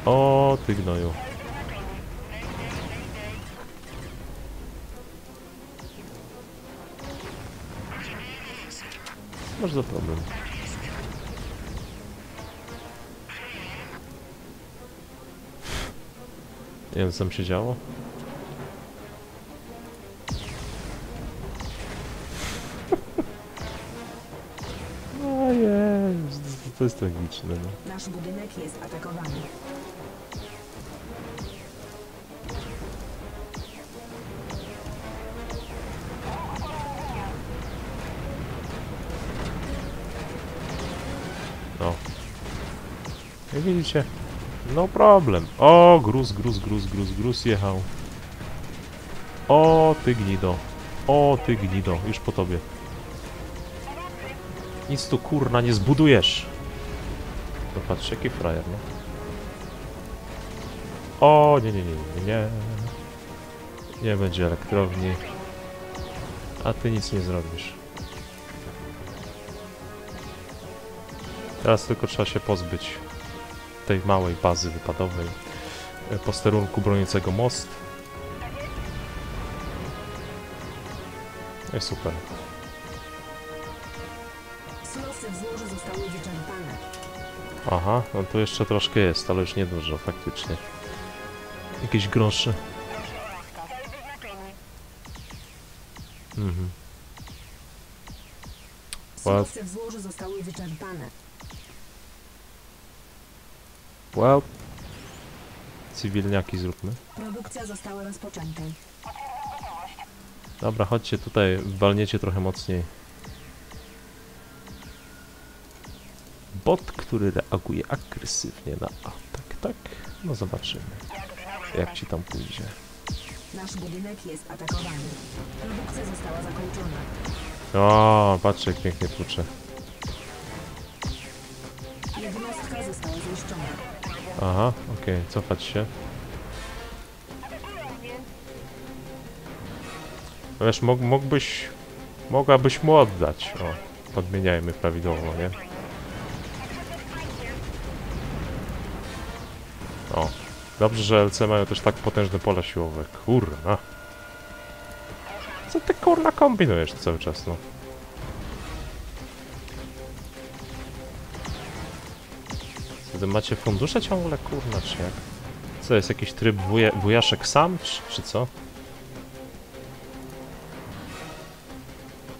O, ty gnoju. Masz za problem. Nie wiem, co tam się działo. No jest, to jest tragiczne. No. Nasz budynek jest atakowany. No. Jak widzicie? No problem. O, gruz, gruz, gruz, gruz, gruz jechał. O, ty gnido. O, ty gnido. Już po tobie. Nic tu, kurna, nie zbudujesz. No patrz, jaki frajer, no. O, nie, nie, nie, nie, nie. Nie będzie elektrowni. A ty nic nie zrobisz. Teraz tylko trzeba się pozbyć tej małej bazy wypadowej, posterunku broniącego most. Jest super. Aha, no tu jeszcze troszkę jest, ale już niedużo faktycznie. Jakieś grosze. Mhm. Surowce w złożu zostały wyczerpane. Well, cywilniaki zróbmy. Produkcja została rozpoczęta. Dobra, chodźcie tutaj, walniecie trochę mocniej. Bot, który reaguje agresywnie na atak, tak? No zobaczymy, jak ci tam pójdzie. Nasz budynek jest atakowany. Produkcja została zakończona. O, patrzcie, jak pięknie tłucze. Jednostka została zniszczona. Aha, okej, okay, cofać się. Wiesz, móg, mógłbyś... Mogłabyś mu oddać. O, podmieniajmy prawidłowo, nie? O, dobrze, że L C mają też tak potężne pole siłowe. Kurna. Co ty, kurna, kombinujesz cały czas, no? Wtedy macie fundusze ciągle, kurna, czy jak? Co, jest jakiś tryb wuja, wujaszek sam, czy, czy co?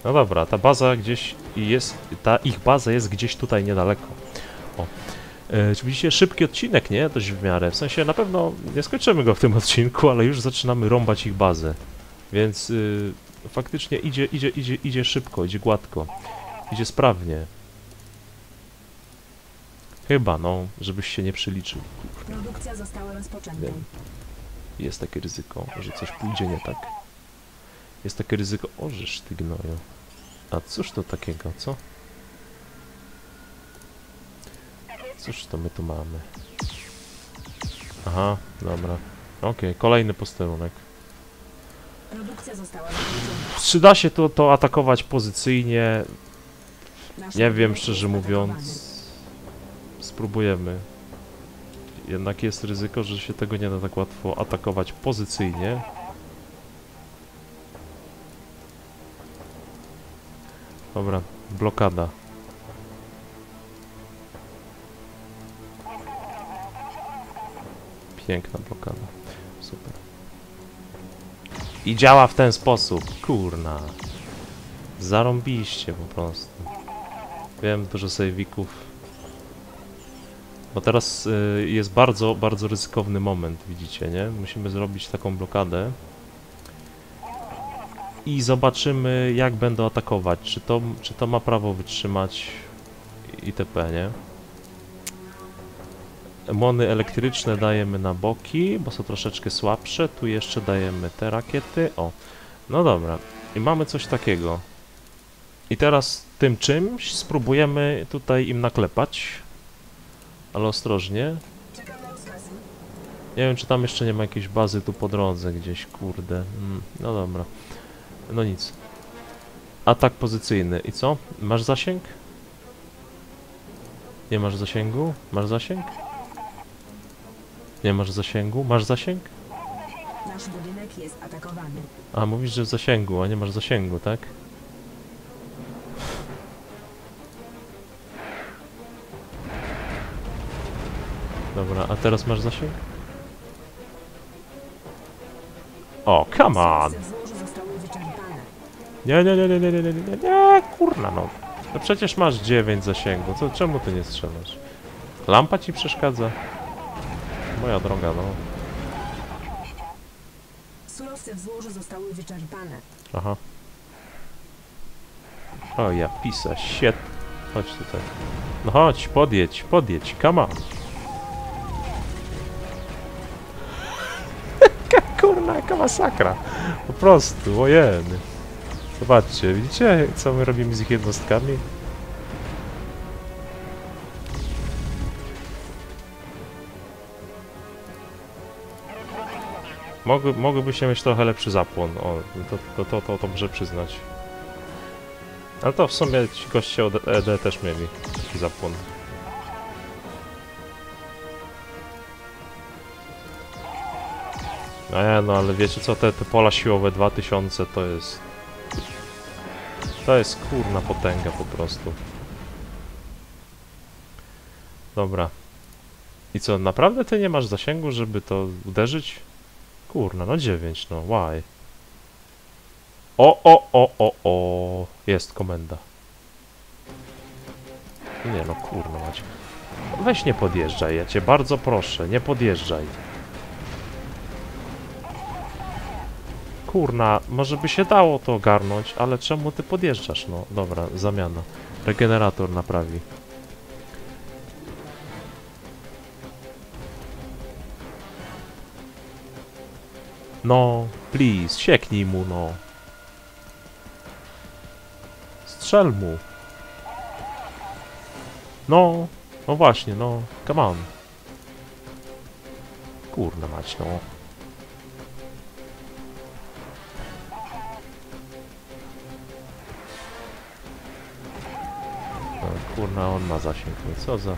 No dobra, ta baza gdzieś jest... Ta ich baza jest gdzieś tutaj niedaleko. O. E, czy widzicie, szybki odcinek, nie? Dość w miarę. W sensie, na pewno nie skończymy go w tym odcinku, ale już zaczynamy rąbać ich bazę. Więc y, faktycznie idzie, idzie, idzie, idzie szybko, idzie gładko. Idzie sprawnie. Chyba, no, żebyś się nie przyliczył. Produkcja została rozpoczęta. Jest takie ryzyko, że coś pójdzie nie tak. Jest takie ryzyko... Ożeż ty gnoju. A cóż to takiego, co? Cóż to my tu mamy? Aha, dobra. Okej, okay, kolejny posterunek. Produkcja została rozpoczęta. Czy da się to, to atakować pozycyjnie? Nie wiem, szczerze mówiąc. Spróbujemy. Jednak jest ryzyko, że się tego nie da tak łatwo atakować pozycyjnie. Dobra, blokada. Piękna blokada. Super. I działa w ten sposób. Kurna. Zarąbiście po prostu. Wiem, dużo sejwików. Bo teraz y, jest bardzo, bardzo ryzykowny moment, widzicie, nie? Musimy zrobić taką blokadę. I zobaczymy, jak będą atakować. Czy to, czy to ma prawo wytrzymać itp., nie? Mony elektryczne dajemy na boki, bo są troszeczkę słabsze. Tu jeszcze dajemy te rakiety. O, no dobra. I mamy coś takiego. I teraz tym czymś spróbujemy tutaj im naklepać. Ale ostrożnie. Nie wiem, czy tam jeszcze nie ma jakiejś bazy tu po drodze gdzieś, kurde. No dobra. No nic. Atak pozycyjny. I co? Masz zasięg? Nie masz zasięgu? Masz zasięg? Nie masz zasięgu? Masz zasięg? Nasz budynek jest atakowany. A, mówisz, że w zasięgu, a nie masz zasięgu, tak? Dobra, a teraz masz zasięg? O, come on! Nie, nie, nie, nie, nie, nie, nie, nie, nie, kurna no. No przecież masz dziewięć zasięgu, co, czemu ty nie strzelasz? Lampa ci przeszkadza? Moja droga, no. Surowce w złożu zostały wyczerpane. Aha. O, ja pisa, shit. Chodź tutaj. No chodź, podjedź, podjedź, come on. Kurna, jaka masakra. Po prostu, ojeny. Zobaczcie, widzicie, co my robimy z ich jednostkami? Mogły, mogłyby się mieć trochę lepszy zapłon, o, to, to, to, to, to muszę przyznać. Ale to w sumie ci goście od E D też mieli taki zapłon. E, no ale wiecie co, te, te pola siłowe dwa tysiące to jest... To jest kurna potęga po prostu. Dobra. I co, naprawdę ty nie masz zasięgu, żeby to uderzyć? Kurna, no dziewięć, no, why? O, o, o, o, o, jest komenda. Nie no, kurna macie. Weź nie podjeżdżaj, ja cię bardzo proszę, nie podjeżdżaj. Kurna, może by się dało to ogarnąć, ale czemu ty podjeżdżasz? No, dobra, zamiana. Regenerator naprawi. No, please, sieknij mu, no. Strzel mu. No, no właśnie, no, come on. Kurna mać, no. No kurna, on ma zasięg, no co za...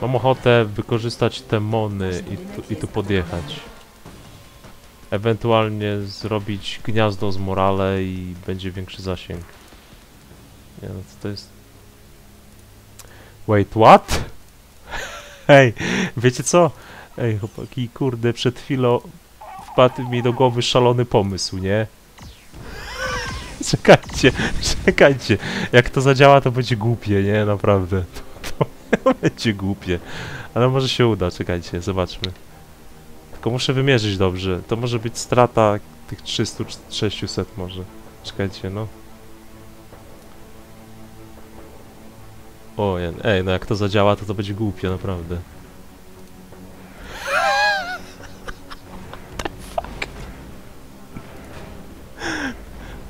Mam ochotę wykorzystać te mony i tu, i tu podjechać. Ewentualnie zrobić gniazdo z morale i będzie większy zasięg. Nie no, co to jest? Wait, what? Hej, wiecie co? Ej, chłopaki, kurde, przed chwilą wpadł mi do głowy szalony pomysł, nie? Czekajcie, czekajcie. Jak to zadziała, to będzie głupie, nie? Naprawdę. Będzie głupie, ale może się uda, czekajcie, zobaczmy. Tylko muszę wymierzyć dobrze, to może być strata tych trzystu sześciuset może. Czekajcie, no. O, ej, no jak to zadziała, to to będzie głupie, naprawdę.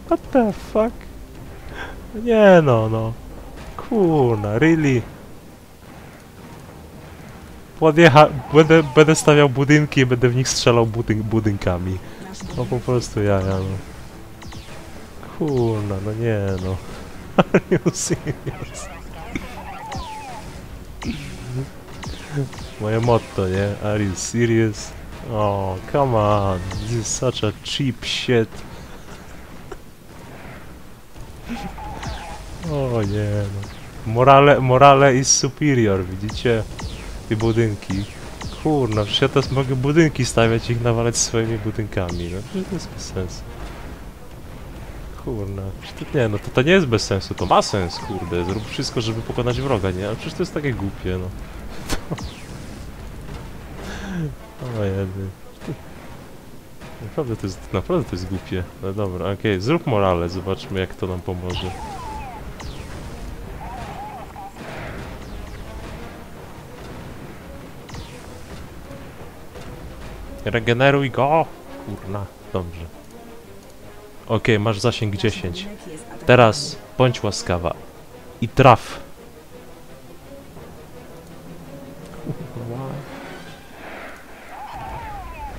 What the fuck? What the fuck? Nie no, no. Kurna, really? Podjecha... Będę, będę stawiał budynki i będę w nich strzelał budyn budynkami. No po prostu ja, ja no. Kurna, no nie no. Are you serious? Moje motto, nie? Are you serious? Oh, come on. This is such a cheap shit. O nie no. Morale, morale is superior, widzicie? I budynki. kurna, przecież ja teraz mogę budynki stawiać i ich nawalać swoimi budynkami, no przecież to jest bez sensu. Kurna, przecież to nie, no to, to nie jest bez sensu, to ma sens, kurde, zrób wszystko, żeby pokonać wroga, nie? Ale przecież to jest takie głupie, no. O jedy. Naprawdę to jest, naprawdę to jest głupie. No dobra, okej, okay, zrób morale, zobaczmy jak to nam pomoże. Regeneruj go! Kurna, dobrze. Okej, okay, masz zasięg dziesięć. Teraz bądź łaskawa i traf.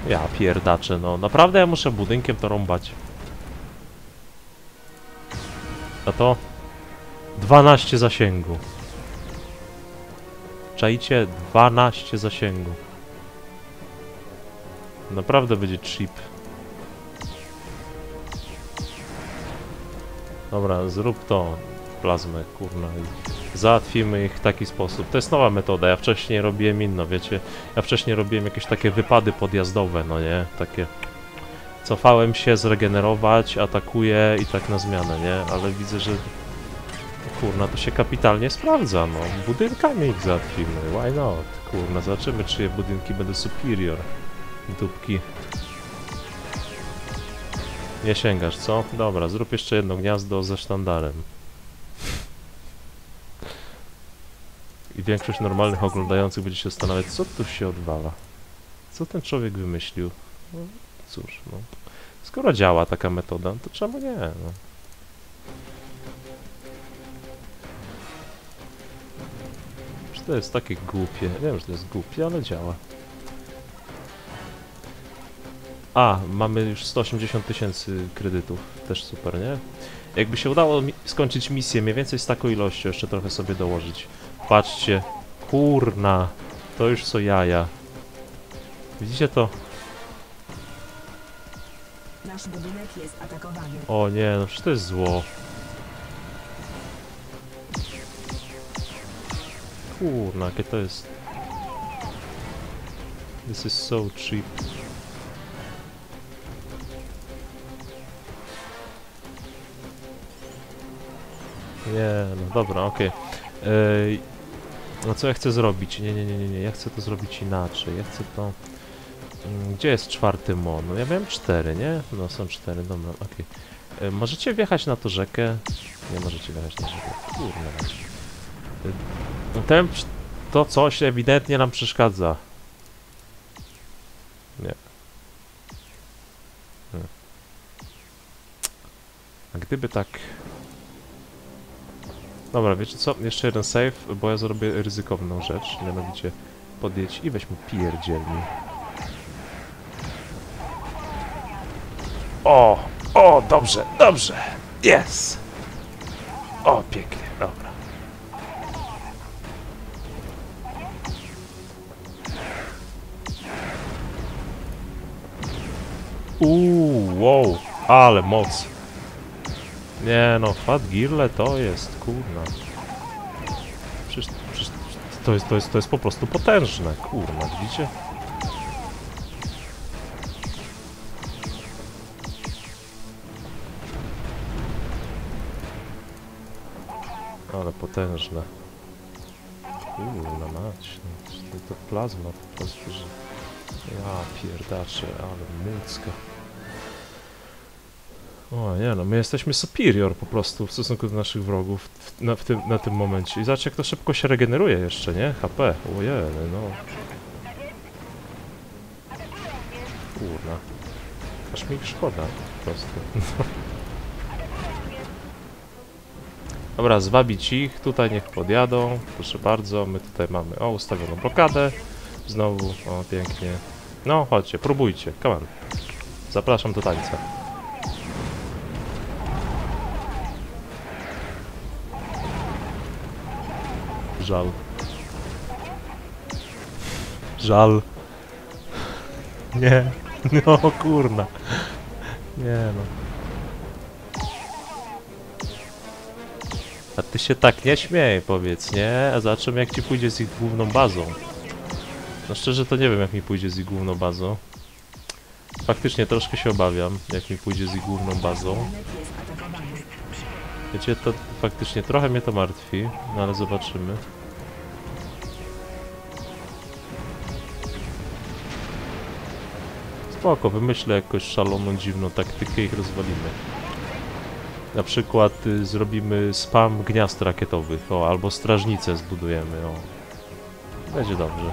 Ja pierdaczę, no. Naprawdę ja muszę budynkiem to rąbać. A to... dwanaście zasięgu. Czajcie? dwanaście zasięgu. Naprawdę będzie cheap. Dobra, zrób to. Plazmę, kurna. Załatwimy ich w taki sposób. To jest nowa metoda. Ja wcześniej robiłem inno, wiecie. Ja wcześniej robiłem jakieś takie wypady podjazdowe, no nie? Takie... Cofałem się, zregenerować, atakuję i tak na zmianę, nie? Ale widzę, że... Kurna, to się kapitalnie sprawdza, no. Budynkami ich załatwimy. Why not? Kurna, zobaczymy, czyje budynki będą superior. Dupki. Nie sięgasz, co? Dobra, zrób jeszcze jedno gniazdo ze sztandarem. I większość normalnych oglądających będzie się zastanawiać, co tu się odwala. Co ten człowiek wymyślił? No cóż, no. Skoro działa taka metoda, to czemu nie? No. Czy to jest takie głupie? Wiem, że to jest głupie, ale działa. A, mamy już sto osiemdziesiąt tysięcy kredytów. Też super, nie? Jakby się udało mi skończyć misję, mniej więcej z taką ilością, jeszcze trochę sobie dołożyć. Patrzcie, kurna, to już co jaja. Widzicie to? Nasz budynek jest atakowany. O nie, no przecież to jest zło. Kurna, jakie to jest... This is so cheap. Nie, no dobra, okej. Okay. No co ja chcę zrobić? Nie, nie, nie, nie, nie, ja chcę to zrobić inaczej. Ja chcę to... Gdzie jest czwarty mon? Ja miałem cztery, nie? No są cztery, dobra, okej. Okay. Możecie wjechać na tą rzekę? Nie możecie wjechać na rzekę. Kurde. Ten... To coś ewidentnie nam przeszkadza. Nie. Hmm. A gdyby tak... Dobra, wiecie co? Jeszcze jeden save, bo ja zrobię ryzykowną rzecz, mianowicie podjedź i weźmy pierdzielni. O! O! Dobrze, dobrze! Yes! O, pięknie, dobra. Uuu, wow, ale moc! Nie no, Fat Girl to jest, kurna. Przecież, przecież to, jest, to, jest, to jest po prostu potężne, kurna, widzicie? Ale potężne. Kurna mać, no, to plazma po prostu, że... Ja pierdaczę, ale mycka. O nie no, my jesteśmy superior po prostu w stosunku do naszych wrogów w, na, w tym, na tym momencie. I zobaczcie jak to szybko się regeneruje jeszcze, nie? H P. Ojej, no. Kurna. Aż mi szkoda po prostu. Dobra, zwabić ich. Tutaj niech podjadą. Proszę bardzo, my tutaj mamy... O, ustawioną blokadę. Znowu, o pięknie. No, chodźcie, próbujcie. Come on. Zapraszam do tańca. Żal. Żal. Nie. No kurna. Nie no. A ty się tak nie śmiej, powiedz, nie? A za czym jak ci pójdzie z ich główną bazą? No szczerze to nie wiem, jak mi pójdzie z ich główną bazą. Faktycznie troszkę się obawiam, jak mi pójdzie z ich główną bazą. Wiecie, to faktycznie trochę mnie to martwi, no ale zobaczymy. Spoko, wymyślę jakąś szaloną, dziwną taktykę i ich rozwalimy. Na przykład y, zrobimy spam gniazd rakietowych, o, albo strażnicę zbudujemy, o. Będzie dobrze.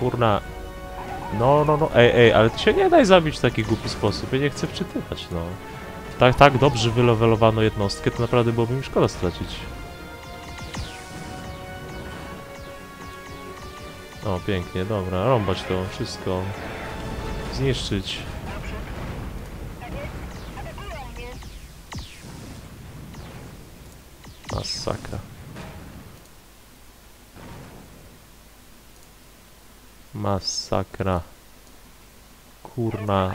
Kurna. No, no, no, ej, ej, ale ty się nie daj zabić w taki głupi sposób, ja nie chcę wczytywać, no. Tak, tak dobrze wylewelowano jednostkę, to naprawdę byłoby mi szkoda stracić. O, pięknie, dobra, rąbać to wszystko. Zniszczyć. Masakra. Masakra. Kurna.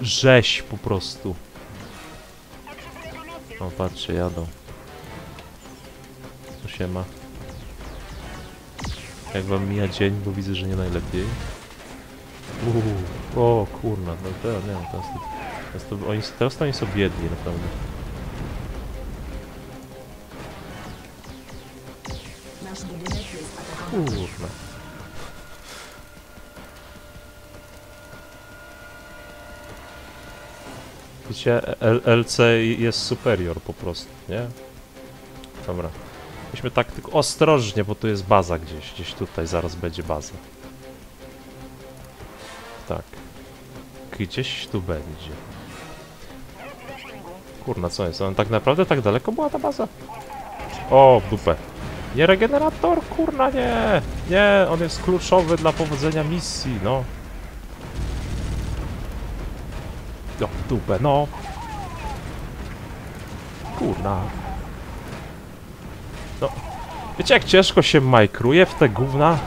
Rzeź po prostu. O, patrzcie, jadą. Tu się ma. Jak wam mija dzień, bo widzę, że nie najlepiej. Uuu, o kurna, no to nie wiem, teraz to, teraz to, oni, teraz to oni są biedni naprawdę. Kurna. Wiecie, L C jest superior po prostu, nie? Dobra. Myśmy tak tylko ostrożnie, bo tu jest baza gdzieś, gdzieś tutaj zaraz będzie baza. Tak. Gdzieś tu będzie. Kurna, co jest? On tak naprawdę tak daleko była ta baza? O, w dupę. Nie regenerator, kurna, nie! Nie, on jest kluczowy dla powodzenia misji, no. O, w dupę, no. Kurna. No, wiecie jak ciężko się majkruje w te gówna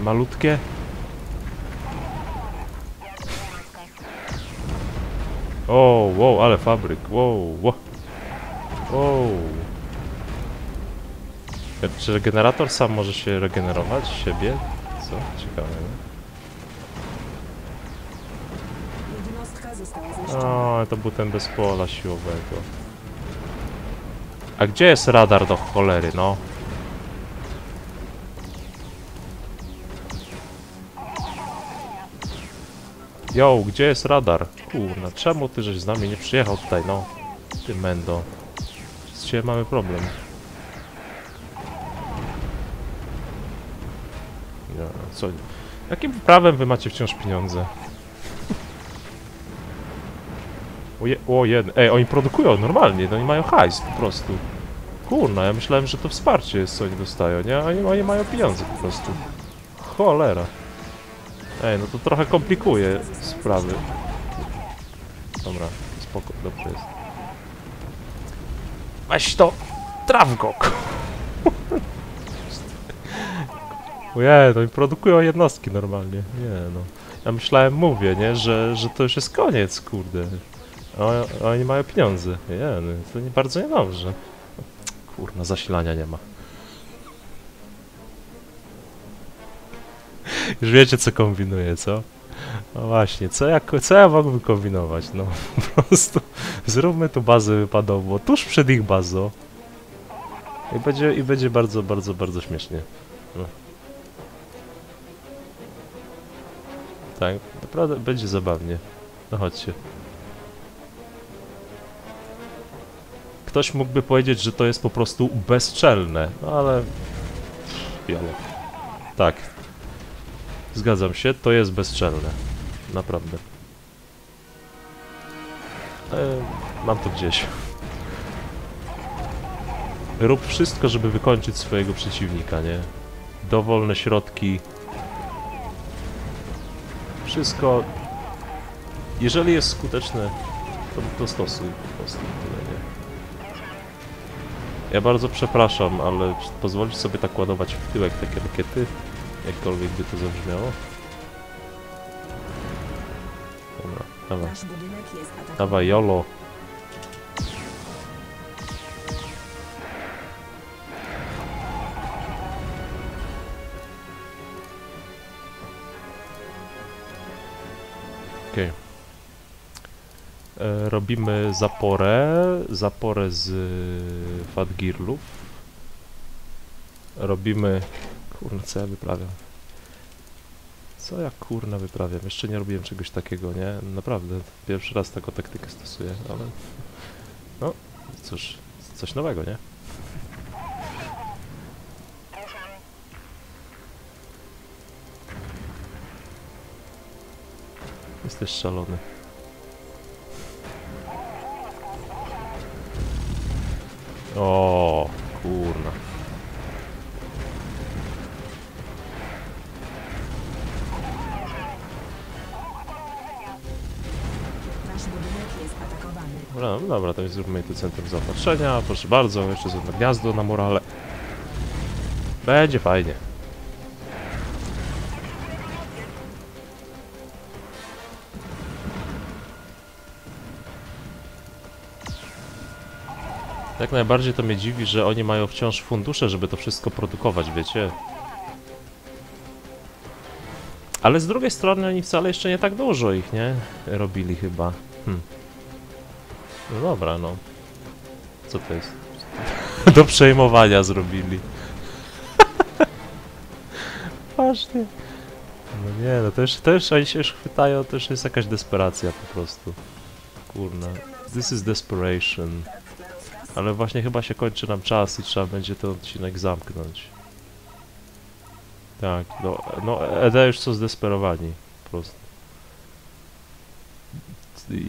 malutkie? O, wow, ale fabryk, wow, wow. wow. Czy regenerator sam może się regenerować z siebie? Co? Ciekawe, nie? O, to był ten bez pola siłowego. A gdzie jest radar do cholery, no? Yo, gdzie jest radar? Kurna, czemu ty żeś z nami nie przyjechał tutaj, no? Ty mendo. Z ciebie mamy problem. Ja, co? Jakim prawem wy macie wciąż pieniądze? O, je, o jeden. Ej, oni produkują normalnie, no oni mają hajs po prostu. Kurna, ja myślałem, że to wsparcie jest, co oni dostają, nie? Oni, oni mają pieniądze po prostu. Cholera. Ej, no to trochę komplikuje sprawy. Dobra, spoko, dobrze jest. Weź to! Traf go! Ojej, no i produkują jednostki normalnie. Nie no. Ja myślałem, mówię, nie, że, że to już jest koniec, kurde. O, oni mają pieniądze. Nie, no, to nie, bardzo niedobrze. Kurna, zasilania nie ma. Już wiecie, co kombinuję, co? No właśnie, co ja, co ja mogę wykombinować? No po prostu zróbmy tu bazę wypadową, tuż przed ich bazą. I będzie, i będzie bardzo, bardzo, bardzo śmiesznie. No. Tak, naprawdę będzie zabawnie. No chodźcie. Ktoś mógłby powiedzieć, że to jest po prostu bezczelne, no ale... Jalo. Tak. Zgadzam się, to jest bezczelne. Naprawdę. E, mam to gdzieś. Rób wszystko, żeby wykończyć swojego przeciwnika, nie? Dowolne środki. Wszystko... Jeżeli jest skuteczne, to, to stosuj po prostu. Tyle, nie? Ja bardzo przepraszam, ale pozwolisz sobie tak ładować w tyłek takie rakiety? Jakkolwiek by to zabrzmiało. Dobra, dawaj. Dawaj, jolo. Okej. Okay. Robimy zaporę. Zaporę z Fat Girlów. Robimy... Kurna, co ja wyprawiam? Co ja kurna wyprawiam? Jeszcze nie robiłem czegoś takiego, nie? Naprawdę, pierwszy raz taką taktykę stosuję, ale... No, cóż, coś nowego, nie? Jesteś szalony. O, kurna. Dobra, no dobra, to jest zróbmy tu centrum zaopatrzenia, proszę bardzo, jeszcze jedno gniazdo na murale. Będzie fajnie. Tak najbardziej to mnie dziwi, że oni mają wciąż fundusze, żeby to wszystko produkować, wiecie. Ale z drugiej strony oni wcale jeszcze nie tak dużo ich, nie? Robili chyba. Hm. No dobra, no. Co to jest? Do przejmowania zrobili. Patrzcie. No nie, no to już, to już oni się już chwytają, to już jest jakaś desperacja po prostu. Kurna. This is desperation. Ale właśnie chyba się kończy nam czas i trzeba będzie ten odcinek zamknąć. Tak, no, no E D już są zdesperowani po prostu.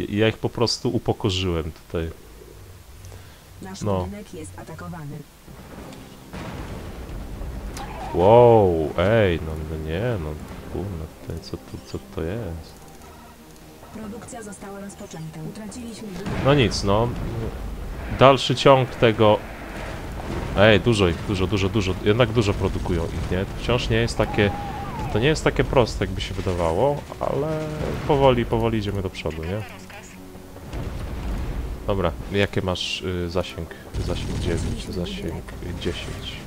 Ja ich po prostu upokorzyłem tutaj. Nasz budynek jest atakowany. Wow, ej, no, no nie, no kurna, co, co to jest? Produkcja została rozpoczęta. Utraciliśmy... No nic, no. Dalszy ciąg tego... Ej, dużo ich, dużo, dużo, dużo, jednak dużo produkują ich, nie? Wciąż nie jest takie... To nie jest takie proste, jakby się wydawało, ale powoli, powoli idziemy do przodu, nie? Dobra, jakie masz y, zasięg? Zasięg dziewięć, zasięg dziesięć.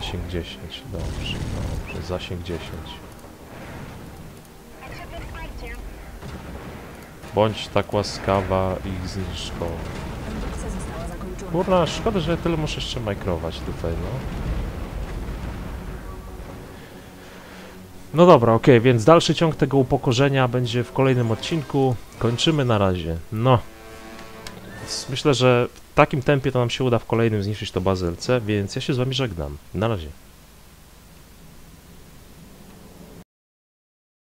Zasięg dziesięć, dobrze, dobrze, zasięg dziesięć. Bądź tak łaskawa i zniszcz to. Kurna, szkoda, że tyle muszę jeszcze majkrować tutaj, no. No dobra, okej, okay, więc dalszy ciąg tego upokorzenia będzie w kolejnym odcinku. Kończymy na razie. No. Myślę, że w takim tempie to nam się uda w kolejnym zniszczyć to bazę L C, więc ja się z wami żegnam. Na razie.